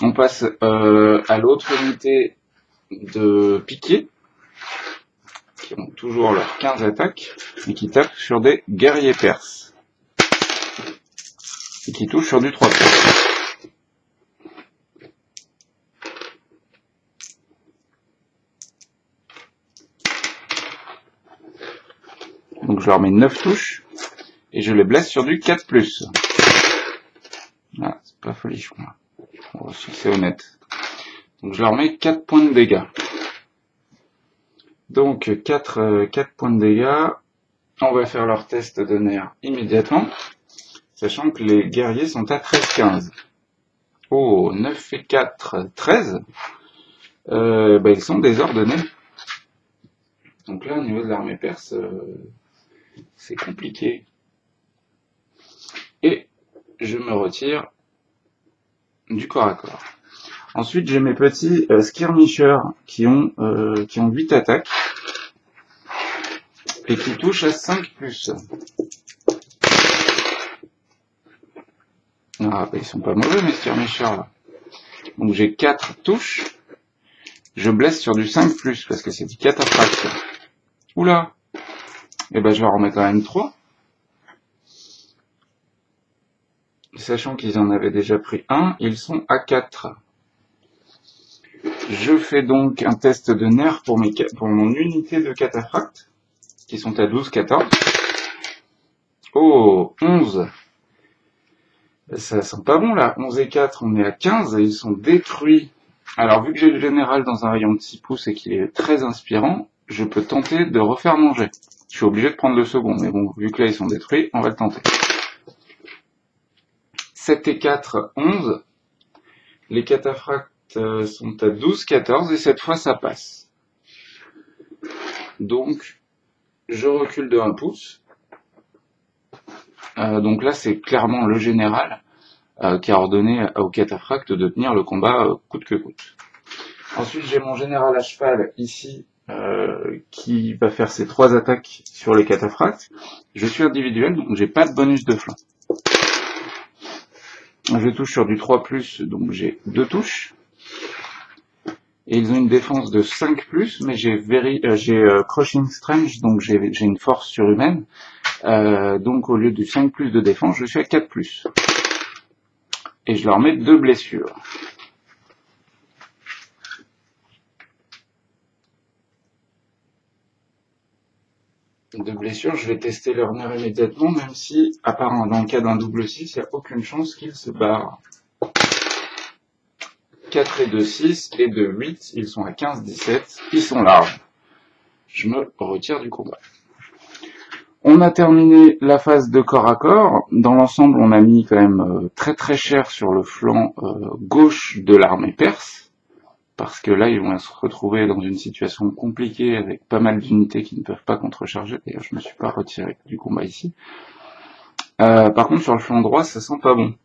On passe euh, à l'autre unité de piquets, qui ont toujours leurs quinze attaques, et qui tapent sur des guerriers perses, et qui touchent sur du trois. Donc je leur mets neuf touches, et je les blesse sur du quatre plus. Ah, c'est pas folichon là. Bon, si c'est honnête. Donc je leur mets quatre points de dégâts. Donc quatre, quatre points de dégâts. On va faire leur test de nerfs immédiatement. Sachant que les guerriers sont à treize quinze. Oh, neuf et quatre, treize. Euh, bah, ils sont désordonnés. Donc là, au niveau de l'armée perse, euh, c'est compliqué. Et je me retire du corps à corps. Ensuite, j'ai mes petits euh, skirmishers qui ont, euh, qui ont huit attaques et qui touchent à cinq plus. Ah, bah, ils sont pas mauvais, mes skirmishers là. Donc j'ai quatre touches. Je blesse sur du cinq plus parce que c'est du cataphracte. Oula! Et ben, je vais en remettre quand même trois. Sachant qu'ils en avaient déjà pris un, ils sont à quatre. Je fais donc un test de nerfs pour, mes, pour mon unité de cataphracte, qui sont à douze quatorze. Oh, onze. Ça sent pas bon là, onze et quatre, on est à quinze, et ils sont détruits. Alors, vu que j'ai le général dans un rayon de six pouces et qu'il est très inspirant, je peux tenter de refaire manger. Je suis obligé de prendre le second, mais bon, vu que là ils sont détruits, on va le tenter. sept et quatre, onze. Les cataphractes sont à douze, quatorze, et cette fois ça passe. Donc, je recule de un pouce. Euh, donc là, c'est clairement le général euh, qui a ordonné aux cataphractes de tenir le combat euh, coûte que coûte. Ensuite, j'ai mon général à cheval ici euh, qui va faire ses trois attaques sur les cataphractes. Je suis individuel, donc j'ai pas de bonus de flanc. Je touche sur du trois plus, donc j'ai deux touches. Et ils ont une défense de cinq plus, mais j'ai euh, euh, Crushing Strange, donc j'ai une force surhumaine. Euh, donc au lieu du cinq plus de défense, je suis à quatre plus. Et je leur mets deux blessures. De blessures, je vais tester leur nerf immédiatement, même si, à part dans le cas d'un double six, il n'y a aucune chance qu'ils se barrent. quatre et deux, six, et deux, huit, ils sont à quinze, dix-sept, ils sont larges. Je me retire du combat. On a terminé la phase de corps à corps. Dans l'ensemble, on a mis quand même très très cher sur le flanc euh, gauche de l'armée perse, parce que là, ils vont se retrouver dans une situation compliquée avec pas mal d'unités qui ne peuvent pas contre-charger. D'ailleurs, je me suis pas retiré du combat ici. Euh, par contre, sur le flanc droit, ça sent pas bon.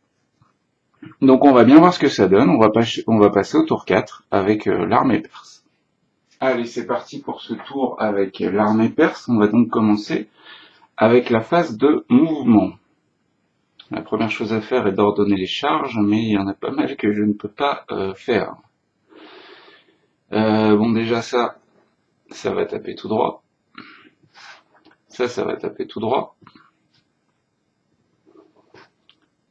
Donc, on va bien voir ce que ça donne. On va, pas, on va passer au tour quatre avec euh, l'armée perse. Allez, c'est parti pour ce tour avec l'armée perse. On va donc commencer avec la phase de mouvement. La première chose à faire est d'ordonner les charges, mais il y en a pas mal que je ne peux pas euh, faire. Euh, bon, déjà ça, ça va taper tout droit. Ça, ça va taper tout droit.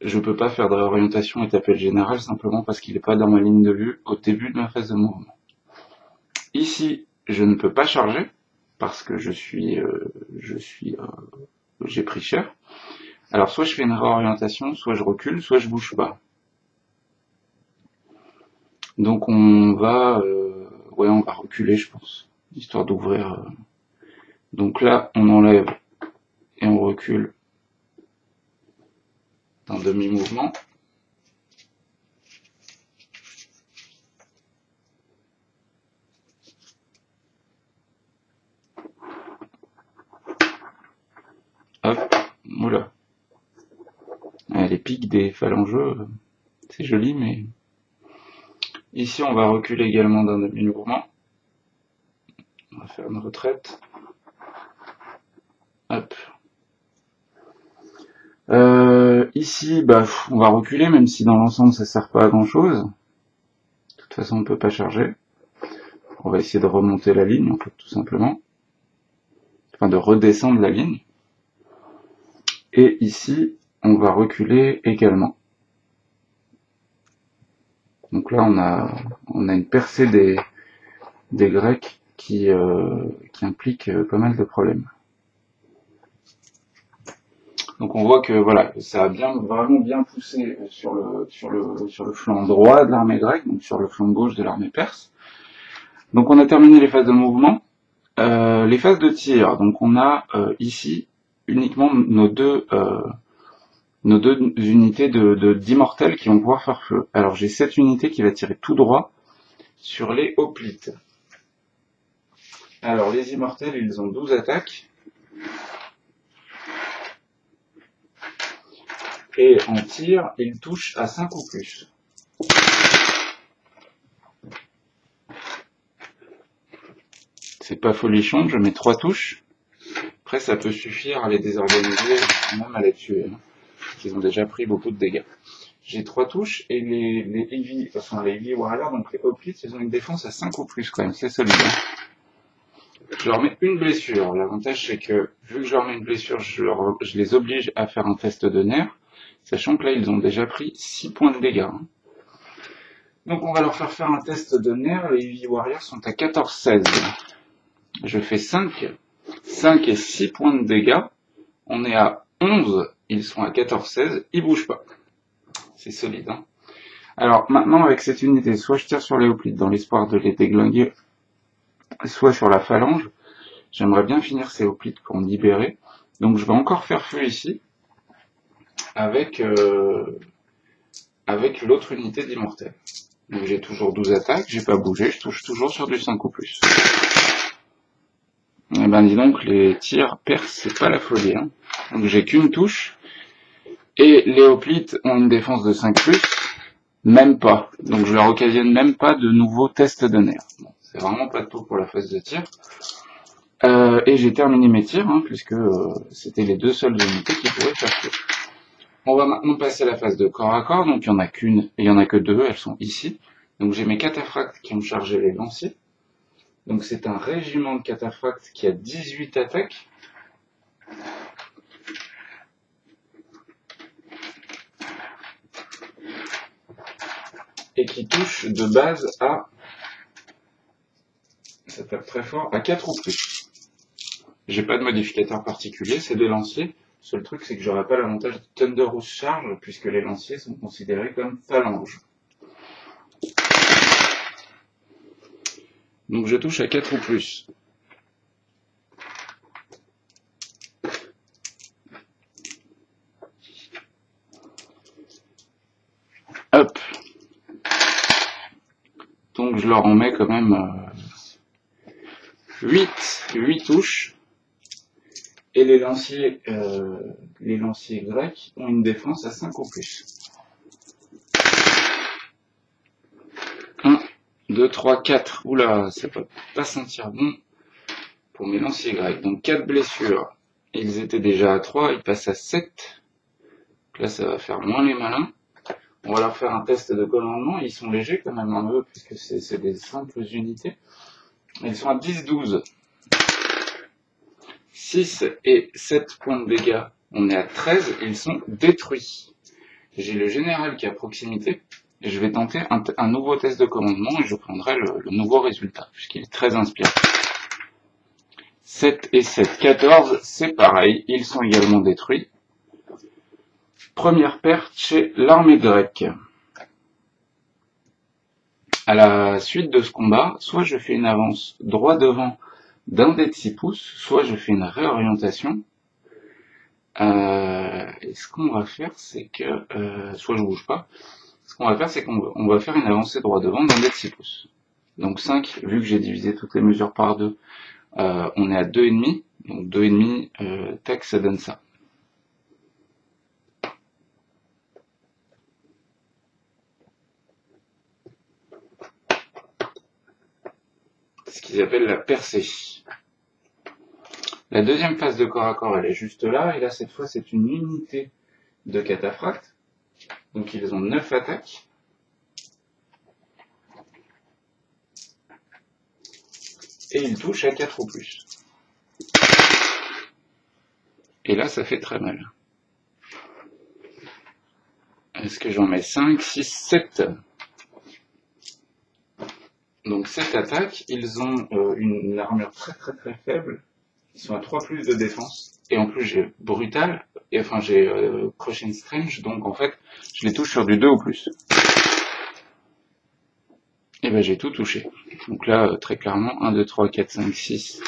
Je peux pas faire de réorientation et taper le général simplement parce qu'il n'est pas dans ma ligne de vue au début de ma phase de mouvement. Ici, je ne peux pas charger parce que je suis, euh, je suis, euh, j'ai pris cher. Alors, soit je fais une réorientation, soit je recule, soit je bouge pas. Donc on va, euh, ouais, on va reculer, je pense, histoire d'ouvrir. Euh. Donc là, on enlève et on recule d'un demi-mouvement. Hop, voilà. Ah, les pics des phalangeux, c'est joli, mais... Ici, on va reculer également d'un demi-mouvement. On va faire une retraite. Ici, bah, on va reculer, même si dans l'ensemble ça sert pas à grand chose. De toute façon, on peut pas charger. On va essayer de remonter la ligne, en fait, tout simplement. Enfin, de redescendre la ligne. Et ici, on va reculer également. Donc là, on a, on a une percée des, des Grecs qui, euh, qui implique pas mal de problèmes. Donc on voit que voilà, ça a bien, vraiment bien poussé sur le, sur le, sur le flanc droit de l'armée grecque, donc sur le flanc gauche de l'armée perse. Donc on a terminé les phases de mouvement. Euh, les phases de tir, donc on a euh, ici uniquement nos deux, euh, nos deux unités de d'immortels qui vont pouvoir faire feu. Alors j'ai cette unité qui va tirer tout droit sur les hoplites. Alors les immortels, ils ont douze attaques. Et en tir, il touche à cinq ou plus. C'est pas folichon, je mets trois touches. Après, ça peut suffire à les désorganiser, même à les tuer. Ils ont déjà pris beaucoup de dégâts. J'ai trois touches et les, les heavy, enfin les heavy warriors, donc les hoplites, ils ont une défense à cinq ou plus quand même, c'est solide. Je leur mets une blessure. L'avantage, c'est que, vu que je leur mets une blessure, je, leur, je les oblige à faire un test de nerfs. Sachant que là, ils ont déjà pris six points de dégâts. Donc, on va leur faire faire un test de nerfs. Les Heavy Warriors sont à quatorze seize. Je fais cinq, cinq et six points de dégâts. On est à onze. Ils sont à quatorze seize. Ils bougent pas. C'est solide, hein. Alors, maintenant, avec cette unité, soit je tire sur les hoplites dans l'espoir de les déglinguer, soit sur la phalange. J'aimerais bien finir ces hoplites pour me libérer. Donc, je vais encore faire feu ici. avec, euh, avec l'autre unité d'immortel. Donc j'ai toujours douze attaques, j'ai pas bougé, je touche toujours sur du cinq ou plus. Et ben dis donc, les tirs perses, c'est pas la folie, hein. Donc j'ai qu'une touche, et les hoplites ont une défense de cinq plus, même pas. Donc je leur occasionne même pas de nouveaux tests de nerfs. Bon, c'est vraiment pas tout pour la phase de tir. Euh, et j'ai terminé mes tirs, hein, puisque euh, c'était les deux seules unités qui pouvaient faire feu. On va maintenant passer à la phase de corps à corps, donc il n'y en a qu'une et il n'y en a que deux, elles sont ici. Donc j'ai mes cataphractes qui ont chargé les lanciers. Donc c'est un régiment de cataphractes qui a dix-huit attaques. Et qui touche de base à, ça tape très fort, à quatre ou plus. J'ai pas de modificateur particulier, c'est des lanciers. Le seul truc, c'est que j'aurai pas l'avantage de Thunderous Charge, puisque les lanciers sont considérés comme phalanges. Donc je touche à quatre ou plus. Hop. Donc je leur en mets quand même euh, huit, huit touches. Et les lanciers, euh, les lanciers grecs ont une défense à cinq ou plus. un, deux, trois, quatre. Oula, ça peut pas sentir bon pour mes lanciers grecs. Donc quatre blessures. Ils étaient déjà à trois, ils passent à sept. Donc là, ça va faire moins les malins. On va leur faire un test de commandement. Ils sont légers quand même en eux, puisque c'est des simples unités. Ils sont à dix douze. six et sept points de dégâts, on est à treize, ils sont détruits. J'ai le général qui est à proximité, et je vais tenter un, un nouveau test de commandement, et je prendrai le, le nouveau résultat, puisqu'il est très inspiré. sept et sept, quatorze, c'est pareil, ils sont également détruits. Première perte chez l'armée grecque. À la suite de ce combat, soit je fais une avance droit devant d'un dé de six pouces, soit je fais une réorientation. Euh, et ce qu'on va faire, c'est que... Euh, soit je bouge pas. Ce qu'on va faire, c'est qu'on va, on va faire une avancée droit devant d'un dé de six pouces. Donc cinq, vu que j'ai divisé toutes les mesures par deux, euh, on est à deux virgule cinq. Donc deux virgule cinq, euh, tac, ça donne ça. Ce qu'ils appellent la percée. La deuxième phase de corps à corps, elle est juste là, et là cette fois c'est une unité de cataphractes. Donc ils ont neuf attaques. Et ils touchent à quatre ou plus. Et là, ça fait très mal. Est-ce que j'en mets cinq, six, sept? Donc cette attaque, ils ont euh, une armure très très très faible. Ils sont à trois plus de défense. Et en plus j'ai brutal, et enfin j'ai euh, crushing strange, donc en fait je les touche sur du deux ou plus. Et ben j'ai tout touché. Donc là, euh, très clairement, un, deux, trois, quatre, cinq, six,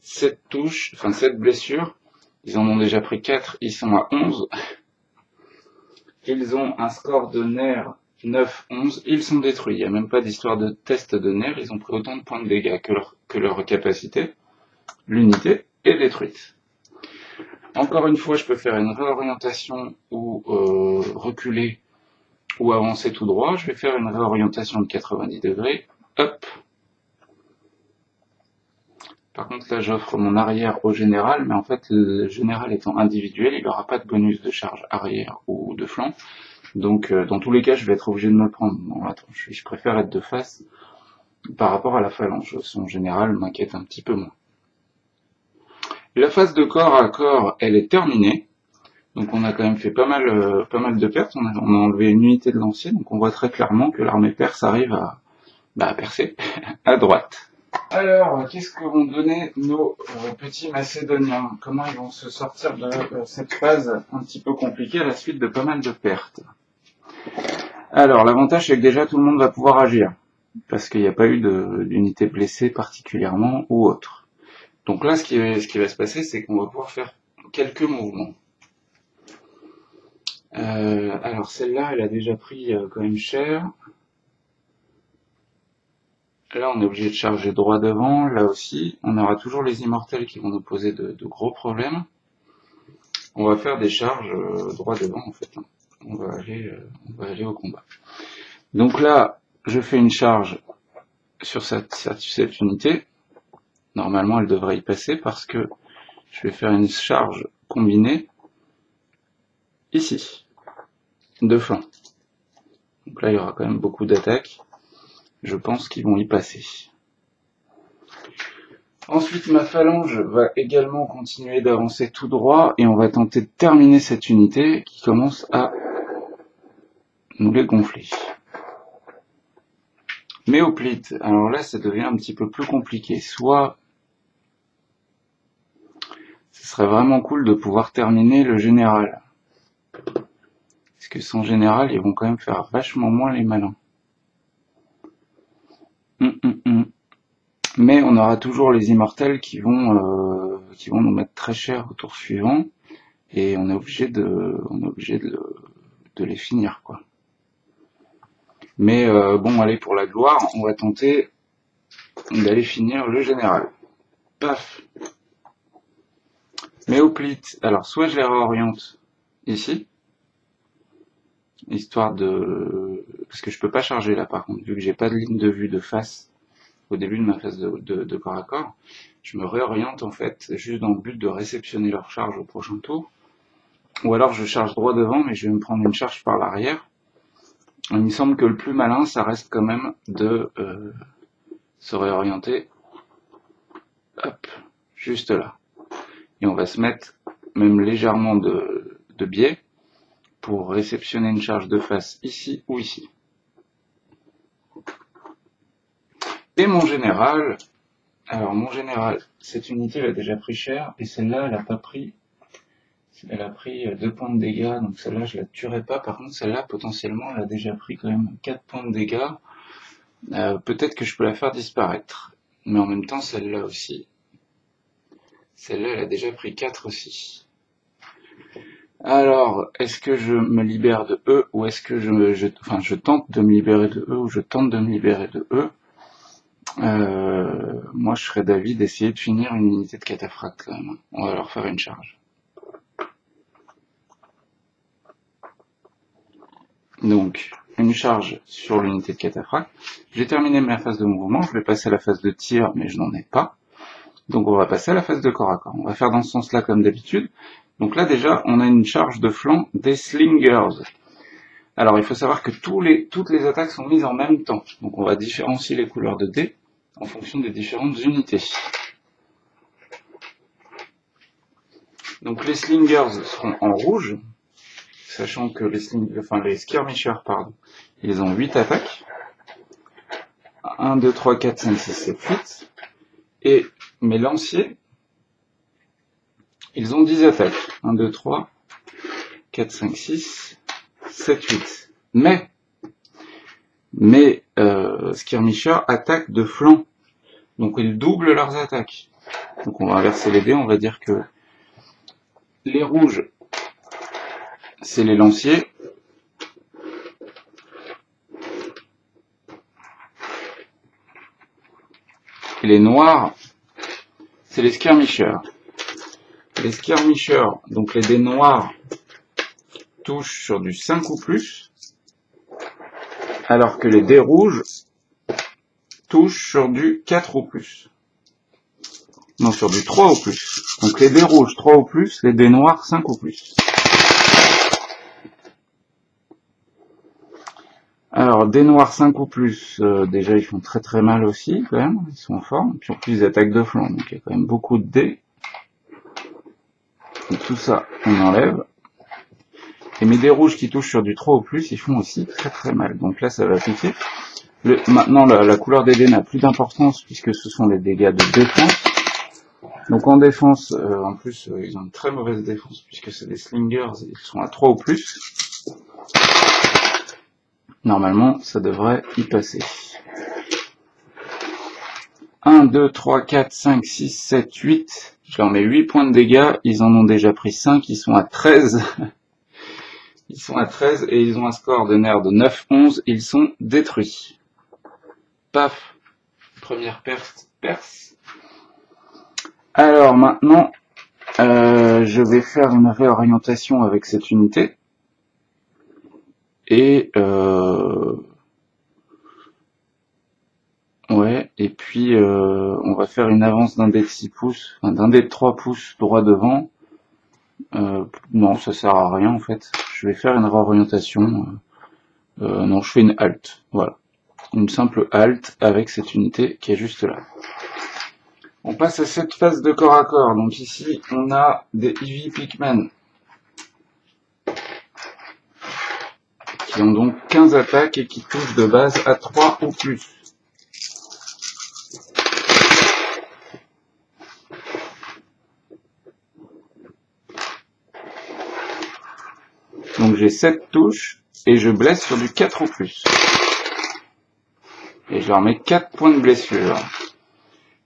sept touches, enfin sept blessures. Ils en ont déjà pris quatre, ils sont à onze. Ils ont un score de nerfs neuf, onze, ils sont détruits. Il n'y a même pas d'histoire de test de nerfs, ils ont pris autant de points de dégâts que leur, que leur capacité. L'unité est détruite. Encore une fois, je peux faire une réorientation ou euh, reculer ou avancer tout droit. Je vais faire une réorientation de quatre-vingt-dix degrés. Hop. Par contre, là, j'offre mon arrière au général, mais en fait, le général étant individuel, il n'aura pas de bonus de charge arrière ou de flanc. Donc, euh, dans tous les cas, je vais être obligé de me le prendre. Bon, attends, je, je préfère être de face par rapport à la phalange. Son général m'inquiète un petit peu moins. La phase de corps à corps, elle est terminée. Donc, on a quand même fait pas mal, euh, pas mal de pertes. On a, on a enlevé une unité de lancier. Donc, on voit très clairement que l'armée perse arrive à, bah, à percer à droite. Alors, qu'est-ce que vont donner nos euh, petits Macédoniens? Comment ils vont se sortir de euh, cette phase un petit peu compliquée à la suite de pas mal de pertes? Alors, l'avantage, c'est que déjà tout le monde va pouvoir agir, parce qu'il n'y a pas eu d'unité blessée particulièrement ou autre. Donc là, ce qui, ce qui va se passer, c'est qu'on va pouvoir faire quelques mouvements. Euh, alors, celle-là, elle a déjà pris euh, quand même cher. Là, on est obligé de charger droit devant, là aussi. On aura toujours les immortels qui vont nous poser de, de gros problèmes. On va faire des charges euh, droit devant, en fait. On va aller, euh, on va aller au combat. Donc là, je fais une charge sur cette, cette unité. Normalement, elle devrait y passer parce que je vais faire une charge combinée ici, de flanc. Donc là, il y aura quand même beaucoup d'attaques. Je pense qu'ils vont y passer. Ensuite, ma phalange va également continuer d'avancer tout droit et on va tenter de terminer cette unité qui commence à nous les gonfler. Méoplite, alors là ça devient un petit peu plus compliqué. Soit, ce serait vraiment cool de pouvoir terminer le général. Parce que sans général, ils vont quand même faire vachement moins les malins. Mm, mm, mm. Mais on aura toujours les immortels qui vont, euh, qui vont nous mettre très cher au tour suivant et on est obligé de, on est obligé de, de les finir quoi. Mais euh, bon, allez, pour la gloire, on va tenter d'aller finir le général. Paf. Méoplite. Alors soit je les réoriente ici, histoire de... Parce que je peux pas charger là par contre, vu que j'ai pas de ligne de vue de face au début de ma phase de, de, de corps à corps, je me réoriente en fait, juste dans le but de réceptionner leur charge au prochain tour. Ou alors je charge droit devant, mais je vais me prendre une charge par l'arrière. Il me semble que le plus malin, ça reste quand même de euh, se réorienter, hop, juste là. Et on va se mettre même légèrement de, de biais, pour réceptionner une charge de face ici ou ici. Et mon général, alors mon général, cette unité elle a déjà pris cher, et celle-là elle a pas pris, elle a pris deux points de dégâts, donc celle-là je la tuerai pas, par contre celle-là potentiellement elle a déjà pris quand même quatre points de dégâts, euh, peut-être que je peux la faire disparaître, mais en même temps celle-là aussi, celle-là elle a déjà pris quatre aussi. Alors, est-ce que je me libère de eux ou est-ce que je, je, enfin, je tente de me libérer de eux ou je tente de me libérer de eux? euh, Moi, je serais d'avis d'essayer de finir une unité de cataphracte quand même. On va leur faire une charge. Donc, une charge sur l'unité de cataphracte. J'ai terminé ma phase de mouvement. Je vais passer à la phase de tir, mais je n'en ai pas. Donc, on va passer à la phase de corps à corps. On va faire dans ce sens-là comme d'habitude. Donc là déjà, on a une charge de flanc des slingers. Alors il faut savoir que tous les, toutes les attaques sont mises en même temps. Donc on va différencier les couleurs de dés en fonction des différentes unités. Donc les slingers seront en rouge, sachant que les, sling... enfin, les skirmishers, pardon, ils ont huit attaques. un, deux, trois, quatre, cinq, six, sept, huit. Et mes lanciers, ils ont dix attaques. un, deux, trois, quatre, cinq, six, sept, huit. Mais mes euh, skirmishers attaquent de flanc. Donc ils doublent leurs attaques. Donc on va inverser les dés, on va dire que les rouges, c'est les lanciers. Et les noirs, c'est les skirmishers. Les skirmishers, donc les dés noirs, touchent sur du cinq ou plus, alors que les dés rouges touchent sur du quatre ou plus. Non, sur du trois ou plus. Donc les dés rouges, trois ou plus, les dés noirs, cinq ou plus. Alors, des noirs cinq ou plus, euh, déjà ils font très très mal aussi, quand même, ils sont forts. Puis en plus ils attaquent de flanc, donc il y a quand même beaucoup de dés. Donc tout ça, on enlève. Et mes dés rouges qui touchent sur du trois ou plus, ils font aussi très très mal. Donc là, ça va piquer. Le, maintenant, la, la couleur des dés n'a plus d'importance, puisque ce sont les dégâts de défense. Donc en défense, euh, en plus, euh, ils ont une très mauvaise défense, puisque c'est des slingers, ils sont à trois ou plus. Normalement, ça devrait y passer. un, deux, trois, quatre, cinq, six, sept, huit. Je leur mets huit points de dégâts. Ils en ont déjà pris cinq. Ils sont à treize. Ils sont à treize et ils ont un score de nerfs de neuf, onze. Ils sont détruits. Paf. Première perte. Perse. Alors maintenant, euh, je vais faire une réorientation avec cette unité. Et euh... ouais, et puis euh, on va faire une avance d'un dé de six pouces, enfin, d'un dé de trois pouces droit devant. Euh, non, ça sert à rien en fait. Je vais faire une réorientation. Euh, non, je fais une halte. Voilà, une simple halte avec cette unité qui est juste là. On passe à cette phase de corps à corps. Donc ici, on a des Heavy Pikmin. Qui ont donc quinze attaques et qui touchent de base à trois ou plus. Donc j'ai sept touches et je blesse sur du quatre ou plus. Et je leur mets quatre points de blessure.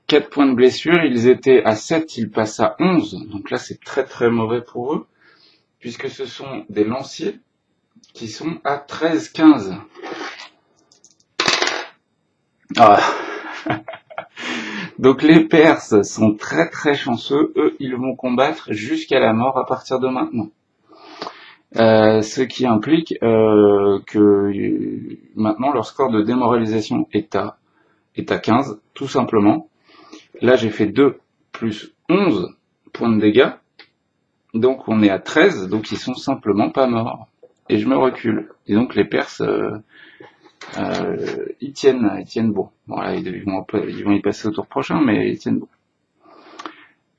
quatre points de blessure, ils étaient à sept, ils passent à onze. Donc là c'est très très mauvais pour eux, puisque ce sont des lanciers qui sont à treize, quinze. Ah. Donc les Perses sont très très chanceux. Eux, ils vont combattre jusqu'à la mort à partir de maintenant. Euh, ce qui implique euh, que maintenant leur score de démoralisation est à, est à quinze, tout simplement. Là, j'ai fait deux plus onze points de dégâts. Donc on est à treize, donc ils sont simplement pas morts. Et je me recule. Et donc les Perses, euh, euh, ils tiennent, ils tiennent bon. Bon là, ils vont, ils vont y passer au tour prochain, mais ils tiennent bon.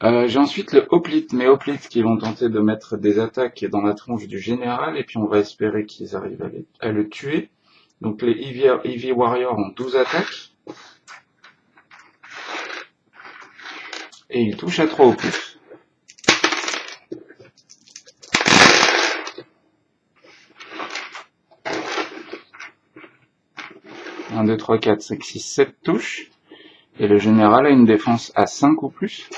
Euh, j'ai ensuite le hoplite, mes hoplites qui vont tenter de mettre des attaques dans la tronche du général, et puis on va espérer qu'ils arrivent à, les, à le tuer. Donc les Heavy Warriors ont douze attaques. Et ils touchent à trois au plus. un, deux, trois, quatre, cinq, six, sept touches. Et le général a une défense à cinq ou plus.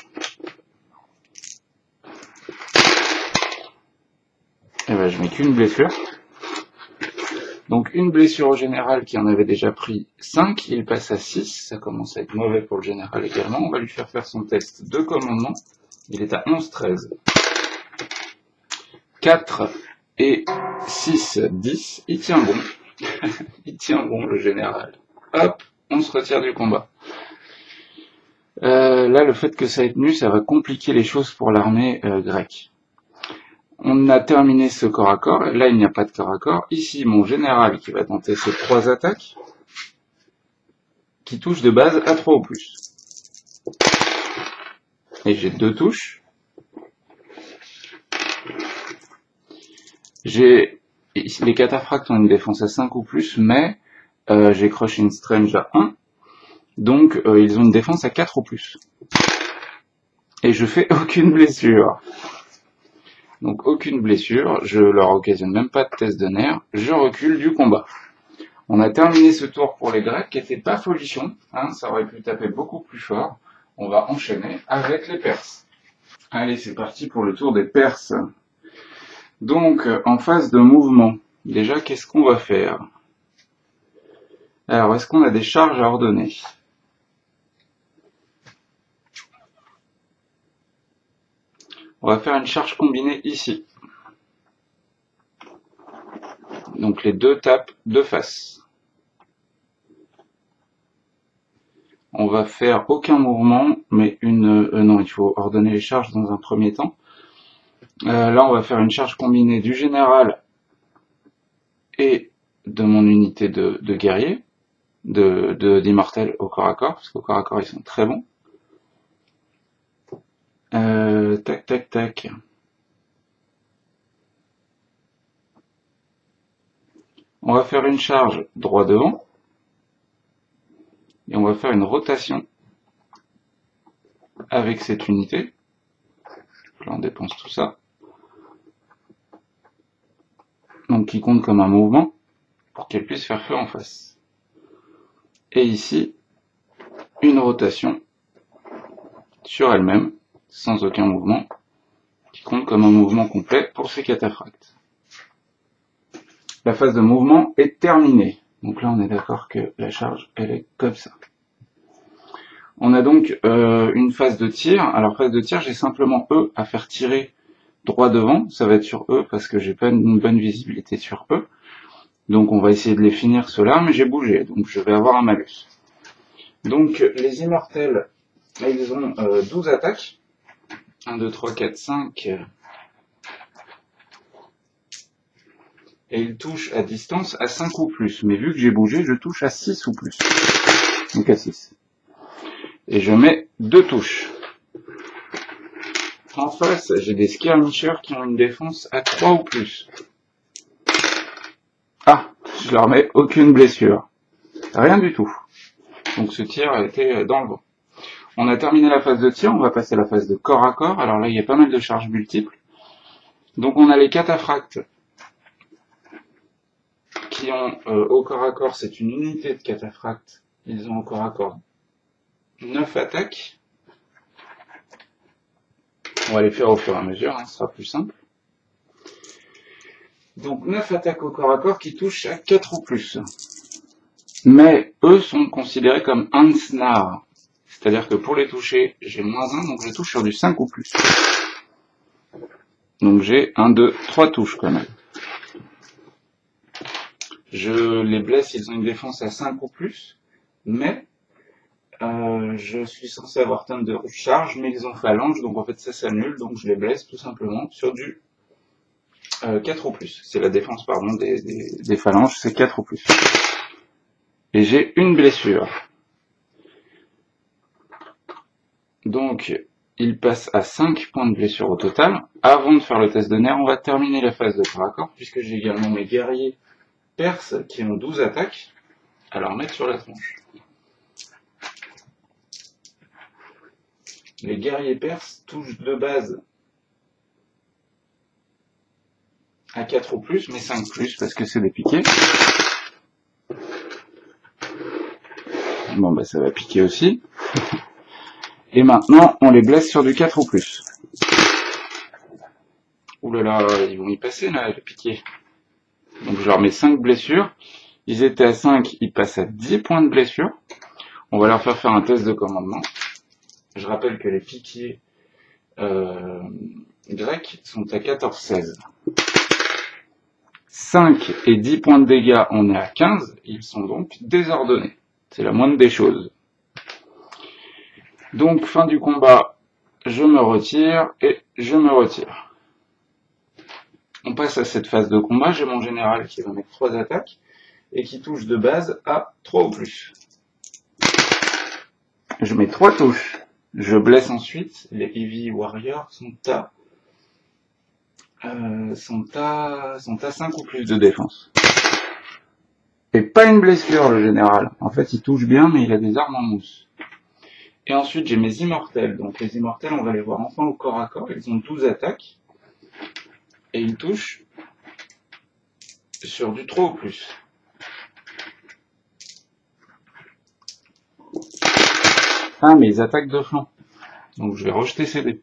Et ben je mets qu'une blessure. Donc une blessure au général qui en avait déjà pris cinq. Il passe à six. Ça commence à être mauvais pour le général également. On va lui faire faire son test de commandement. Il est à onze, treize. quatre et six, dix. Il tient bon. Il tient bon le général. Hop, on se retire du combat. Euh, là, le fait que ça ait tenu, ça va compliquer les choses pour l'armée euh, grecque. On a terminé ce corps à corps. Là, il n'y a pas de corps à corps. Ici, mon général qui va tenter ses trois attaques, qui touche de base à trois ou plus. Et j'ai deux touches. J'ai les cataphractes ont une défense à cinq ou plus, mais euh, j'ai Crushing Strange à un. Donc, euh, ils ont une défense à quatre ou plus. Et je fais aucune blessure. Donc, aucune blessure. Je leur occasionne même pas de test de nerfs. Je recule du combat. On a terminé ce tour pour les Grecs, qui n'étaient pas folichons. Hein, ça aurait pu taper beaucoup plus fort. On va enchaîner avec les Perses. Allez, c'est parti pour le tour des Perses. Donc, en phase de mouvement, déjà, qu'est-ce qu'on va faire? Alors, est-ce qu'on a des charges à ordonner? On va faire une charge combinée ici. Donc les deux tapes de face. On va faire aucun mouvement, mais une... Euh, non, il faut ordonner les charges dans un premier temps. Euh, là, on va faire une charge combinée du général et de mon unité de, de guerrier, de, de, d'immortel au corps à corps, parce qu'au corps à corps, ils sont très bons. Euh, tac, tac, tac. On va faire une charge droit devant. Et on va faire une rotation avec cette unité. Là, on dépense tout ça. Donc, qui compte comme un mouvement pour qu'elle puisse faire feu en face. Et ici, une rotation sur elle-même, sans aucun mouvement, qui compte comme un mouvement complet pour ces cataphractes. La phase de mouvement est terminée. Donc là, on est d'accord que la charge, elle est comme ça. On a donc euh, une phase de tir. Alors, phase de tir, j'ai simplement E à faire tirer droit devant. Ça va être sur E parce que j'ai pas une bonne visibilité sur E. Donc, on va essayer de les finir ceux-là, mais j'ai bougé. Donc, je vais avoir un malus. Donc, les immortels, là, ils ont euh, douze attaques. un, deux, trois, quatre, cinq. Et ils touchent à distance à cinq ou plus. Mais vu que j'ai bougé, je touche à six ou plus. Donc à six. Et je mets deux touches. En face, j'ai des skirmishers qui ont une défense à trois ou plus. Ah, je leur mets aucune blessure. Rien du tout. Donc ce tir a été dans le vent. On a terminé la phase de tir, on va passer à la phase de corps à corps. Alors là, il y a pas mal de charges multiples. Donc on a les cataphractes qui ont euh, au corps à corps, c'est une unité de cataphractes. Ils ont au corps à corps neuf attaques. On va les faire au fur et à mesure, hein, ce sera plus simple. Donc neuf attaques au corps à corps qui touchent à quatre ou plus. Mais eux sont considérés comme un snar. C'est-à-dire que pour les toucher, j'ai moins un, donc je touche sur du cinq ou plus. Donc j'ai un, deux, trois touches quand même. Je les blesse, ils ont une défense à cinq ou plus, mais euh, je suis censé avoir tonne de charge, mais ils ont phalange, donc en fait ça s'annule, donc je les blesse tout simplement sur du euh, quatre ou plus. C'est la défense, pardon, des, des, des phalanges, c'est quatre ou plus. Et j'ai une blessure. Donc, il passe à cinq points de blessure au total. Avant de faire le test de nerfs, on va terminer la phase de corps à corps, puisque j'ai également mes guerriers perses qui ont douze attaques, à leur mettre sur la tronche. Les guerriers perses touchent de base à quatre ou plus, mais cinq plus, parce que c'est des piquets. Bon, bah ça va piquer aussi. Et maintenant, on les blesse sur du quatre ou plus. Ouh là là, ils vont y passer, là, les piquets. Donc, je leur mets cinq blessures. Ils étaient à cinq, ils passent à dix points de blessure. On va leur faire faire un test de commandement. Je rappelle que les piquets euh, grecs sont à quatorze, seize. cinq et dix points de dégâts, on est à quinze. Ils sont donc désordonnés. C'est la moindre des choses. Donc, fin du combat, je me retire et je me retire. On passe à cette phase de combat, j'ai mon général qui va mettre trois attaques, et qui touche de base à trois ou plus. Je mets trois touches. Je blesse ensuite, les Heavy Warriors sont à, euh, sont à, sont à cinq ou plus de défense. Et pas une blessure le général, en fait il touche bien mais il a des armes en mousse. Et ensuite j'ai mes immortels, donc les immortels on va les voir enfin au corps à corps, ils ont douze attaques, et ils touchent sur du trois ou plus. Ah mais ils attaquent de flanc, donc je vais rejeter ces dés.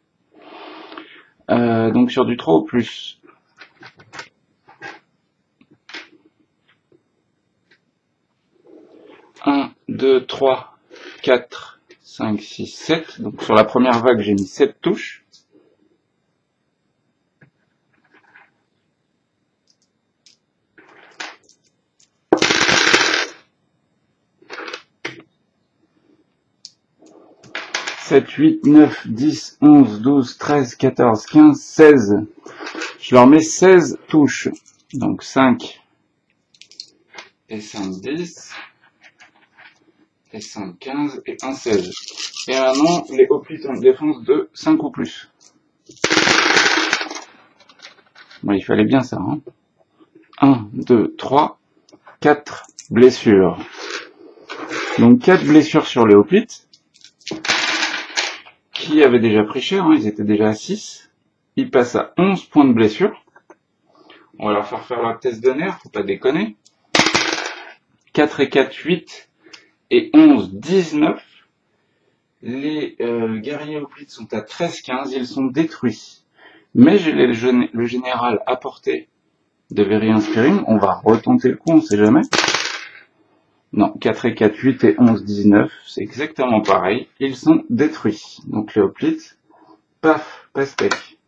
Euh, donc sur du trois ou plus. deux, trois, quatre, cinq, six, sept. Donc sur la première vague, j'ai mis sept touches. sept, huit, neuf, dix, onze, douze, treize, quatorze, quinze, seize. Je leur mets seize touches. Donc cinq et cinq, dix. Et cinq, quinze et un, seize. Et maintenant, les hoplites ont une défense de cinq ou plus. Bon, il fallait bien ça, hein. un, deux, trois, quatre blessures. Donc, quatre blessures sur les hoplites, qui avaient déjà pris cher, hein, ils étaient déjà à six. Ils passent à onze points de blessure. On va leur faire faire leur test de nerfs, faut pas déconner. quatre et quatre, huit. Et onze, dix-neuf, les euh, guerriers hoplites sont à treize, quinze, ils sont détruits. Mais j'ai le, le général à portée de Very Inspiring, on va retenter le coup, on sait jamais. Non, quatre et quatre, huit et onze, dix-neuf, c'est exactement pareil, ils sont détruits. Donc les hoplites, paf, pastèque.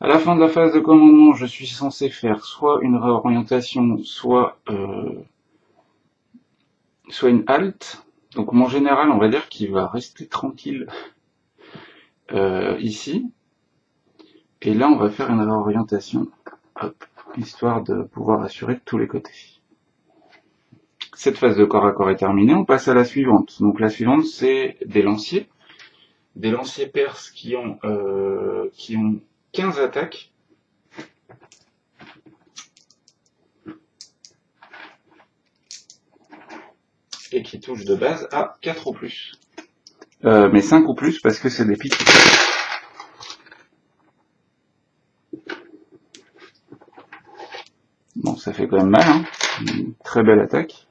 À la fin de la phase de commandement, je suis censé faire soit une réorientation, soit... Euh, soit une halte, donc mon général on va dire qu'il va rester tranquille euh, ici, et là on va faire une réorientation, hop, histoire de pouvoir assurer de tous les côtés. Cette phase de corps à corps est terminée, on passe à la suivante. Donc la suivante c'est des lanciers, des lanciers perses qui ont, euh, qui ont quinze attaques. Et qui touche de base à quatre ou plus. Euh, mais cinq ou plus parce que c'est des piques. Bon, ça fait quand même mal, hein. Une très belle attaque.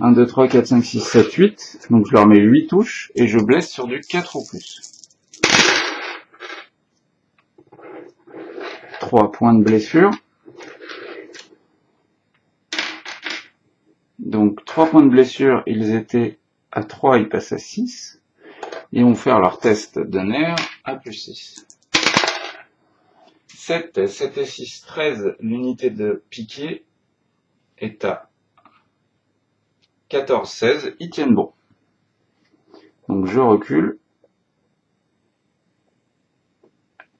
un, deux, trois, quatre, cinq, six, sept, huit. Donc je leur mets huit touches et je blesse sur du quatre ou plus. trois points de blessure. Donc trois points de blessure, ils étaient à trois, ils passent à six. Ils vont faire leur test de nerfs à plus six. sept, sept et six, treize, l'unité de piqué est à quatorze, seize, ils tiennent bon. Donc je recule.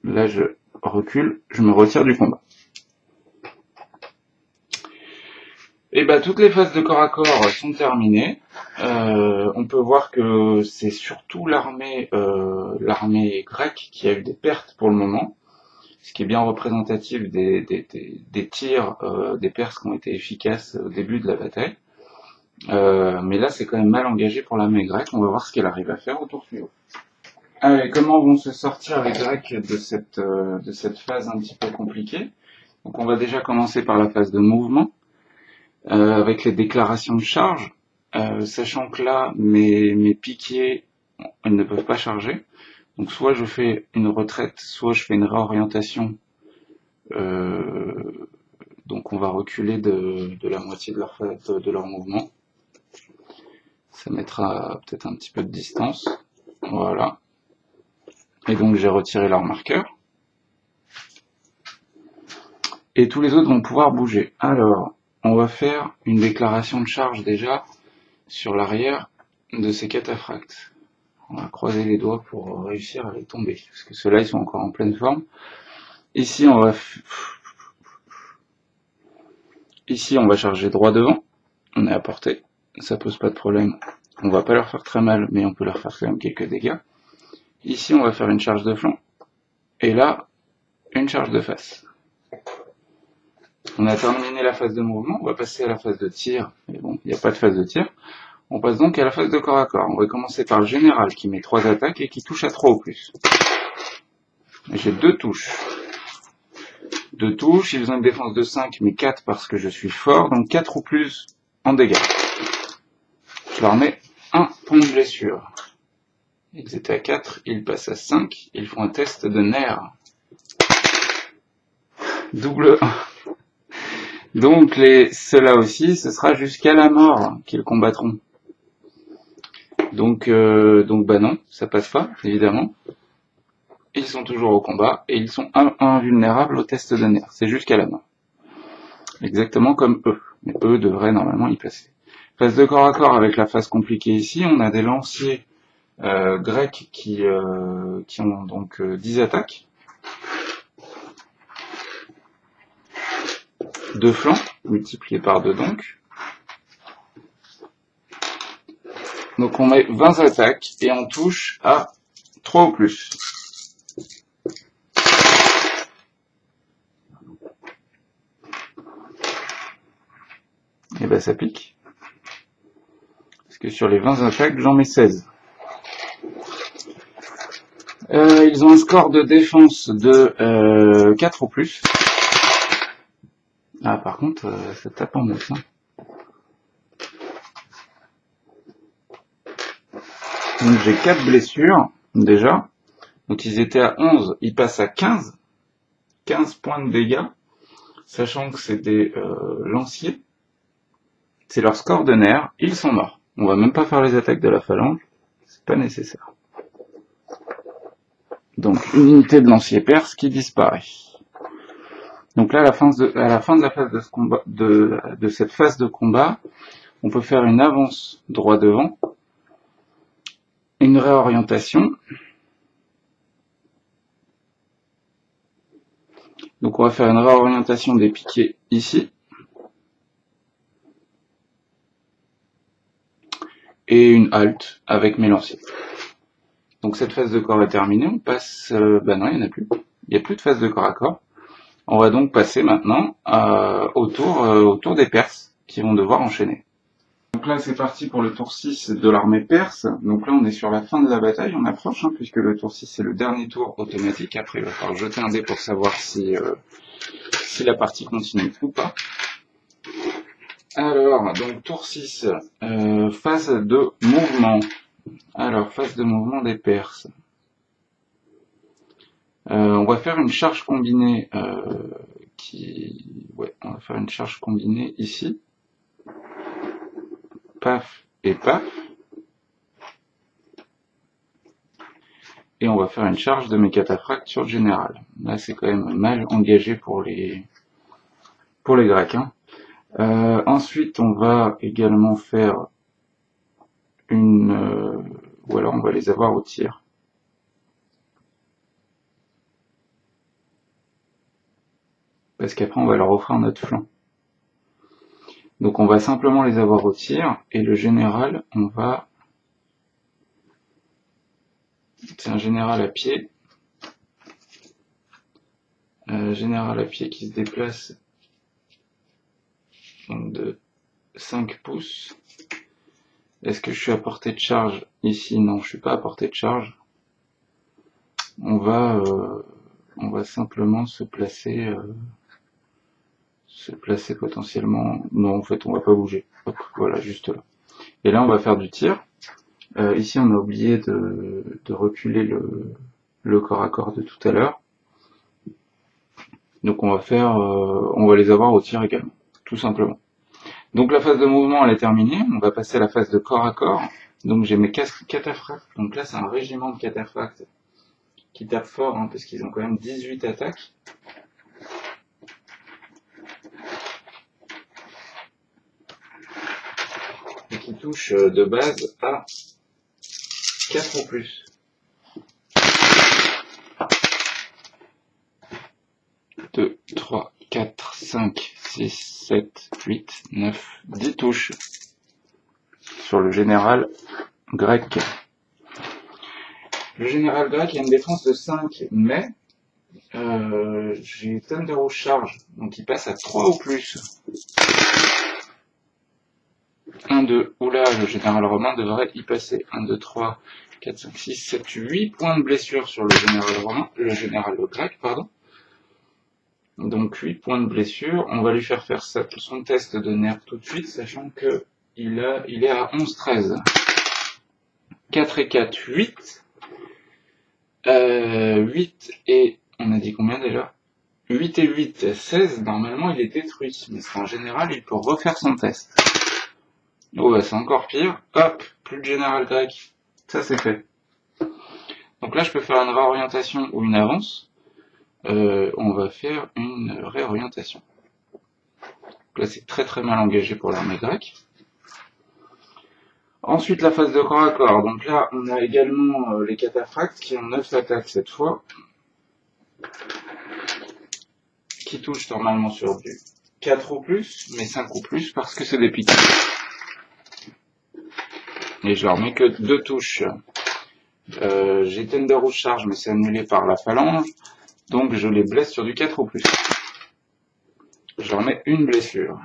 Là je recule, je me retire du combat. Et bah toutes les phases de corps à corps sont terminées. Euh, on peut voir que c'est surtout l'armée euh, l'armée grecque qui a eu des pertes pour le moment, ce qui est bien représentatif des, des, des, des tirs euh, des Perses qui ont été efficaces au début de la bataille. Euh, mais là c'est quand même mal engagé pour l'armée grecque, on va voir ce qu'elle arrive à faire au tour suivant. Allez, comment vont se sortir les Grecs de cette, euh, de cette phase un petit peu compliquée? Donc on va déjà commencer par la phase de mouvement. Euh, avec les déclarations de charge, euh, sachant que là, mes, mes piquiers, ils ne peuvent pas charger. Donc soit je fais une retraite, soit je fais une réorientation. Euh, donc on va reculer de, de la moitié de leur, de, de leur mouvement. Ça mettra peut-être un petit peu de distance. Voilà. Et donc j'ai retiré leur marqueur. Et tous les autres vont pouvoir bouger. Alors... on va faire une déclaration de charge déjà sur l'arrière de ces cataphractes. On va croiser les doigts pour réussir à les tomber, parce que ceux-là, ils sont encore en pleine forme. Ici, on va... Ici, on va charger droit devant. On est à portée. Ça pose pas de problème. On va pas leur faire très mal, mais on peut leur faire quand même quelques dégâts. Ici, on va faire une charge de flanc. Et là, une charge de face. On a terminé la phase de mouvement. On va passer à la phase de tir. Mais bon, il n'y a pas de phase de tir. On passe donc à la phase de corps à corps. On va commencer par le général qui met trois attaques et qui touche à trois au plus. J'ai deux touches. deux touches, ils ont une défense de cinq, mais quatre parce que je suis fort, donc quatre ou plus en dégâts. Je leur mets un point de blessure. Ils étaient à quatre, ils passent à cinq, ils font un test de nerfs. Double un. Donc les, ceux-là aussi, ce sera jusqu'à la mort qu'ils combattront. Donc, euh, donc bah non, ça passe pas, évidemment. Ils sont toujours au combat, et ils sont invulnérables au test de nerfs. C'est jusqu'à la main. Exactement comme eux. Mais eux devraient normalement y passer. Phase de corps à corps avec la phase compliquée ici. On a des lanciers euh, grecs qui, euh, qui ont donc euh, dix attaques. Deux flancs, multipliés par deux donc. Donc on met vingt attaques, et on touche à trois ou plus. Et bah ça pique. Parce que sur les vingt attaques, j'en mets seize. Euh, ils ont un score de défense de euh, quatre ou plus. Ah par contre, euh, ça tape en neuf. Hein. Donc j'ai quatre blessures, déjà. Donc ils étaient à onze, ils passent à quinze. quinze points de dégâts. Sachant que c'est des euh, lanciers. C'est leur score de nerfs, ils sont morts. On va même pas faire les attaques de la phalange, c'est pas nécessaire. Donc une unité de lancier perse qui disparaît. Donc là, à la fin de, à la, fin de la phase de, ce combat, de, de cette phase de combat, on peut faire une avance droit devant, une réorientation. Donc on va faire une réorientation des piquets ici. Et une halte avec mes lanciers. Donc cette phase de corps est terminée, on passe... Euh, bah non, il n'y en a plus. Il n'y a plus de phase de corps à corps. On va donc passer maintenant euh, au, tour, euh, au tour des Perses, qui vont devoir enchaîner. Donc là c'est parti pour le tour six de l'armée perse. Donc là on est sur la fin de la bataille, on approche, hein, puisque le tour six c'est le dernier tour automatique. Après il va falloir jeter un dé pour savoir si, euh, si la partie continue ou pas. Alors, donc tour six, euh, phase de mouvement. Alors, phase de mouvement des Perses. Euh, on va faire une charge combinée euh, qui... Ouais, on va faire une charge combinée ici. Paf et paf. Et on va faire une charge de mes cataphractes sur le général. Là, c'est quand même mal engagé pour les, pour les Grecs, hein. Euh, ensuite, on va également faire une... Euh, ou alors on va les avoir au tir. Parce qu'après, on va leur offrir notre flanc. Donc on va simplement les avoir au tir. Et le général, on va... C'est un général à pied. Un général à pied qui se déplace... de cinq pouces. Est-ce que je suis à portée de charge ici? Non, je suis pas à portée de charge. On va, euh, on va simplement se placer, euh, se placer potentiellement. Non, en fait, on va pas bouger. Hop, voilà, juste là. Et là, on va faire du tir. Euh, ici, on a oublié de, de reculer le, le corps à corps de tout à l'heure. Donc, on va faire, euh, on va les avoir au tir également. Tout simplement. Donc la phase de mouvement elle est terminée, on va passer à la phase de corps à corps. Donc j'ai mes cataphractes, donc là c'est un régiment de cataphractes qui tape fort, hein, parce qu'ils ont quand même dix-huit attaques. Et qui touchent de base à quatre ou plus. deux, trois, quatre, cinq, six, sept, huit, neuf, dix touches sur le général grec. Le général grec, il y a une défense de cinq, mais euh, j'ai Thunder aux charges, donc il passe à trois ou plus. un, deux, oula, le général romain devrait y passer. un, deux, trois, quatre, cinq, six, sept, huit points de blessure sur le général romain, le général grec, pardon. Donc huit points de blessure, on va lui faire faire sa, son test de nerf tout de suite, sachant que il, a, il est à onze, treize. quatre et quatre, huit. Euh, huit et... on a dit combien déjà? huit et huit, seize. Normalement, il est détruit, mais en général, il peut refaire son test. Oh, bah, c'est encore pire. Hop, plus de général grec. Ça, c'est fait. Donc là, je peux faire une réorientation ou une avance. Euh, on va faire une réorientation. Donc là, c'est très très mal engagé pour l'armée grecque. Ensuite, la phase de corps à corps. Donc là, on a également euh, les cataphractes qui ont neuf attaques cette fois, qui touchent normalement sur du quatre ou plus, mais cinq ou plus parce que c'est des piquets. Et je leur mets que deux touches. Euh, j'ai Tender ou charge, mais c'est annulé par la phalange. Donc je les blesse sur du quatre ou plus. Je leur mets une blessure.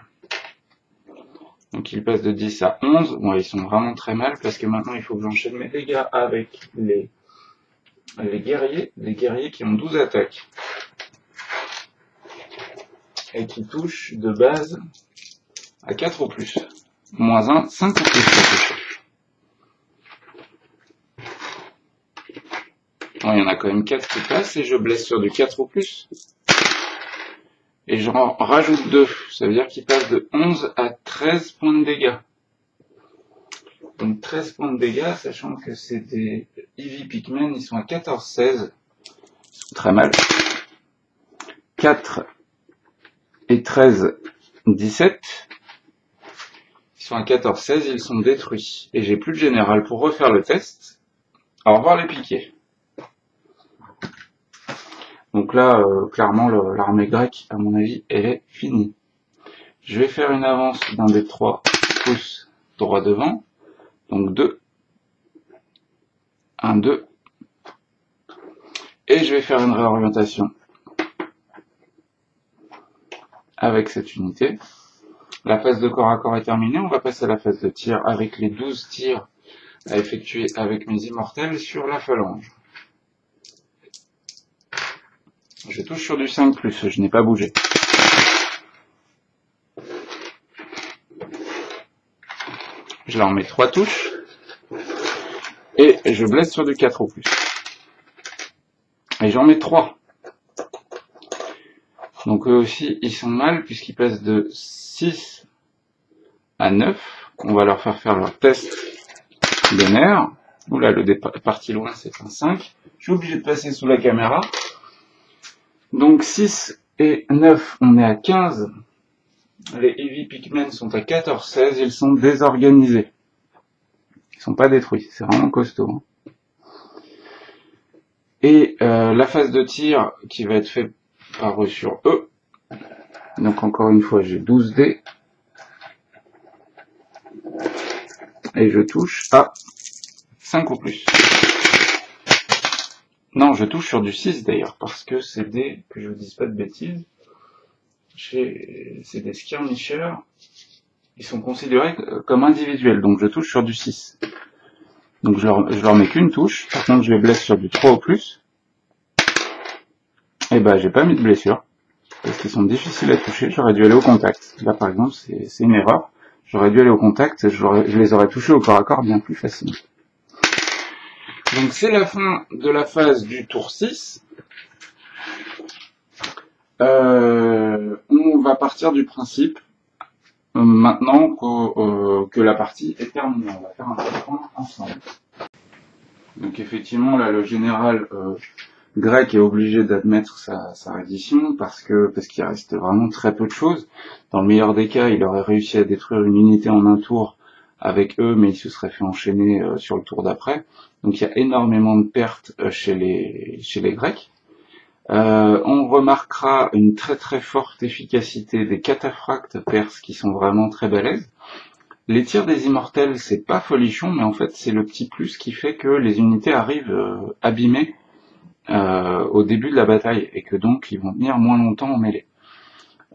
Donc ils passent de dix à onze. Bon, ils sont vraiment très mal parce que maintenant il faut que j'enchaîne mes dégâts avec les, les guerriers. Les guerriers qui ont douze attaques. Et qui touchent de base à quatre ou plus. Moins un, cinq ou plus. Il y en a quand même quatre qui passent et je blesse sur du quatre ou plus. Et j'en rajoute deux. Ça veut dire qu'il passe de onze à treize points de dégâts. Donc treize points de dégâts, sachant que c'est des Heavy Pikmin, ils sont à quatorze, seize. Très mal. quatre et treize, dix-sept. Ils sont à quatorze, seize, ils sont détruits. Et j'ai plus de général pour refaire le test. Au revoir les piquets. Donc là, euh, clairement, l'armée grecque, à mon avis, elle est finie. Je vais faire une avance d'un des trois pouces droit devant. Donc deux, un, deux. Et je vais faire une réorientation avec cette unité. La phase de corps à corps est terminée. On va passer à la phase de tir avec les douze tirs à effectuer avec mes immortels sur la phalange. Je touche sur du cinq plus, plus, je n'ai pas bougé. Je leur mets trois touches. Et je blesse sur du quatre ou plus. Et j'en mets trois. Donc eux aussi, ils sont mal, puisqu'ils passent de six à neuf. On va leur faire faire leur test de nerfs. Oula, le départ parti loin, c'est un cinq. Je suis obligé de passer sous la caméra. Donc six et neuf, on est à quinze. Les Heavy Pikmin sont à quatorze, seize, ils sont désorganisés. Ils sont pas détruits, c'est vraiment costaud. Hein. Et euh, la phase de tir qui va être faite par eux sur eux. Donc encore une fois, j'ai douze dés. Et je touche à cinq ou plus. Non, je touche sur du six d'ailleurs, parce que c'est des, que je vous dise pas de bêtises, c'est des skirmishers, ils sont considérés comme individuels, donc je touche sur du six. Donc je leur, je leur mets qu'une touche, par contre je les blesse sur du trois ou plus. Et bah ben, j'ai pas mis de blessure, parce qu'ils sont difficiles à toucher, j'aurais dû aller au contact. Là par exemple, c'est une erreur, j'aurais dû aller au contact, je les aurais touchés au corps à corps bien plus facilement. Donc c'est la fin de la phase du tour six. Euh, on va partir du principe, euh, maintenant que, euh, que la partie est terminée. On va faire un petit point ensemble. Donc effectivement, là, le général euh, grec est obligé d'admettre sa, sa reddition, parce que parce qu'il reste vraiment très peu de choses. Dans le meilleur des cas, il aurait réussi à détruire une unité en un tour avec eux, mais il se serait fait enchaîner euh, sur le tour d'après. Donc il y a énormément de pertes chez les, chez les Grecs. Euh, on remarquera une très très forte efficacité des cataphractes perses qui sont vraiment très balèzes. Les tirs des immortels, c'est pas folichon, mais en fait c'est le petit plus qui fait que les unités arrivent euh, abîmées euh, au début de la bataille, et que donc ils vont tenir moins longtemps en mêlée.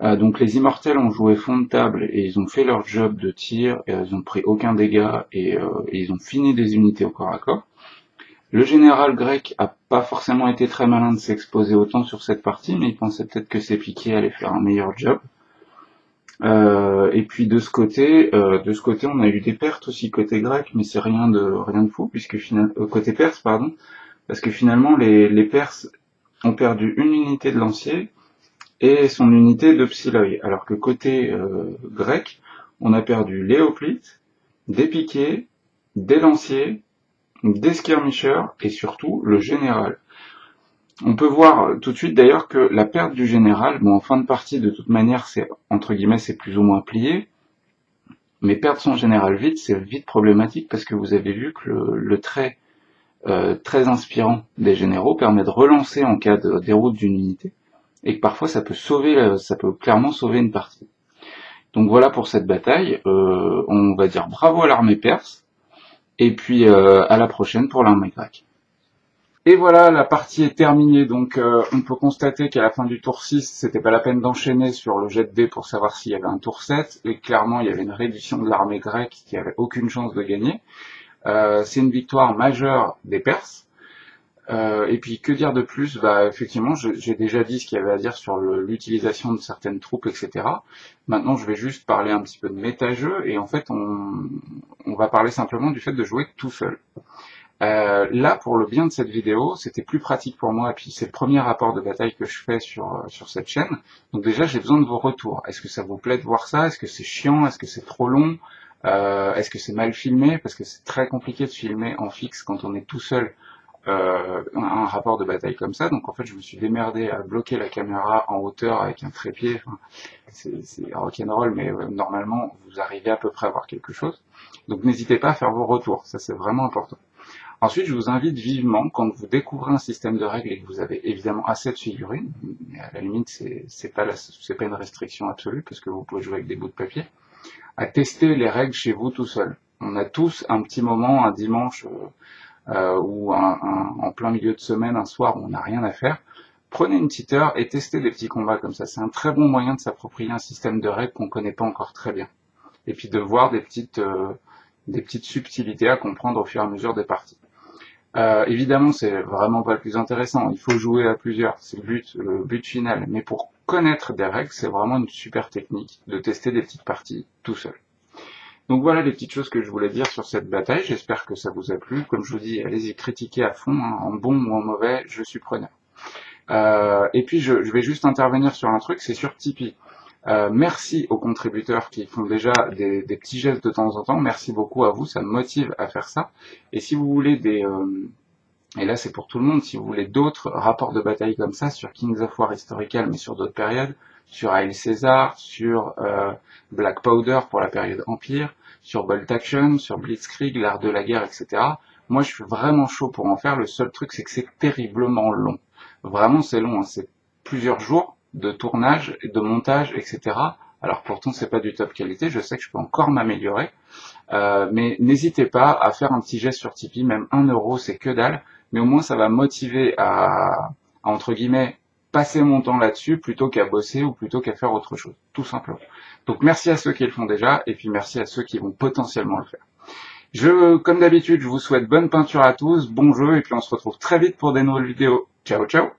Euh, donc les immortels ont joué fond de table, et ils ont fait leur job de tir, et ils ont pris aucun dégât, et, euh, et ils ont fini des unités au corps à corps. Le général grec a pas forcément été très malin de s'exposer autant sur cette partie, mais il pensait peut-être que ses piquets allaient faire un meilleur job. Euh, et puis de ce côté, euh, de ce côté, on a eu des pertes aussi côté grec, mais c'est rien de rien de fou, puisque final, euh, côté perse, pardon, parce que finalement les, les Perses ont perdu une unité de lancier et son unité de psyloi, alors que côté euh, grec, on a perdu les hoplites, des piquets, des lanciers, des skirmishers et surtout le général. On peut voir tout de suite d'ailleurs que la perte du général, bon en fin de partie de toute manière c'est entre guillemets c'est plus ou moins plié, mais perdre son général vite c'est vite problématique parce que vous avez vu que le, le trait euh, très inspirant des généraux permet de relancer en cas de déroute d'une unité et que parfois ça peut sauver, ça peut clairement sauver une partie. Donc voilà pour cette bataille, euh, on va dire bravo à l'armée perse et puis euh, à la prochaine pour l'armée grecque. Et voilà, la partie est terminée, donc euh, on peut constater qu'à la fin du tour six, c'était pas la peine d'enchaîner sur le jet de dés pour savoir s'il y avait un tour sept, et clairement il y avait une réduction de l'armée grecque qui avait aucune chance de gagner. Euh, c'est une victoire majeure des Perses, euh, et puis que dire de plus, bah effectivement j'ai déjà dit ce qu'il y avait à dire sur l'utilisation de certaines troupes, et cetera. Maintenant je vais juste parler un petit peu de méta-jeu, et en fait on, on va parler simplement du fait de jouer tout seul. Euh, là, pour le bien de cette vidéo, c'était plus pratique pour moi, et puis c'est le premier rapport de bataille que je fais sur, euh, sur cette chaîne, donc déjà j'ai besoin de vos retours. Est-ce que ça vous plaît de voir ça? Est-ce que c'est chiant? Est-ce que c'est trop long? euh, Est-ce que c'est mal filmé? Parce que c'est très compliqué de filmer en fixe quand on est tout seul euh, un rapport de bataille comme ça, donc en fait je me suis démerdé à bloquer la caméra en hauteur avec un trépied, enfin, c'est rock'n'roll, mais euh, normalement vous arrivez à peu près à voir quelque chose, donc n'hésitez pas à faire vos retours, ça c'est vraiment important. Ensuite, je vous invite vivement, quand vous découvrez un système de règles et que vous avez évidemment assez de figurines, mais à la limite, c'est pas, pas une restriction absolue, parce que vous pouvez jouer avec des bouts de papier, à tester les règles chez vous tout seul. On a tous un petit moment, un dimanche, euh, ou un, un, en plein milieu de semaine, un soir où on n'a rien à faire. Prenez une petite heure et testez des petits combats comme ça. C'est un très bon moyen de s'approprier un système de règles qu'on ne connaît pas encore très bien. Et puis de voir des petites, euh, des petites subtilités à comprendre au fur et à mesure des parties. Euh, évidemment, c'est vraiment pas le plus intéressant. Il faut jouer à plusieurs, c'est le but, le but final. Mais pour connaître des règles, c'est vraiment une super technique de tester des petites parties tout seul. Donc voilà les petites choses que je voulais dire sur cette bataille. J'espère que ça vous a plu. Comme je vous dis, allez-y critiquer à fond, hein, en bon ou en mauvais, je suis preneur. Euh, et puis je, je vais juste intervenir sur un truc, c'est sur Tipeee. Euh, merci aux contributeurs qui font déjà des, des petits gestes de temps en temps, merci beaucoup à vous, ça me motive à faire ça, et si vous voulez des, euh, et là c'est pour tout le monde, si vous voulez d'autres rapports de bataille comme ça, sur Kings of War Historical, mais sur d'autres périodes, sur Haile César, sur euh, Black Powder pour la période Empire, sur Bolt Action, sur Blitzkrieg, l'art de la guerre, et cetera. Moi je suis vraiment chaud pour en faire, le seul truc c'est que c'est terriblement long, vraiment c'est long, hein. C'est plusieurs jours de tournage, de montage, et cetera. Alors pourtant c'est pas du top qualité, je sais que je peux encore m'améliorer, euh, mais n'hésitez pas à faire un petit geste sur Tipeee, même un euro c'est que dalle, mais au moins ça va motiver à, à entre guillemets, passer mon temps là-dessus plutôt qu'à bosser ou plutôt qu'à faire autre chose, tout simplement. Donc merci à ceux qui le font déjà, et puis merci à ceux qui vont potentiellement le faire. Je, comme d'habitude, je vous souhaite bonne peinture à tous, bon jeu, et puis on se retrouve très vite pour des nouvelles vidéos. Ciao, ciao!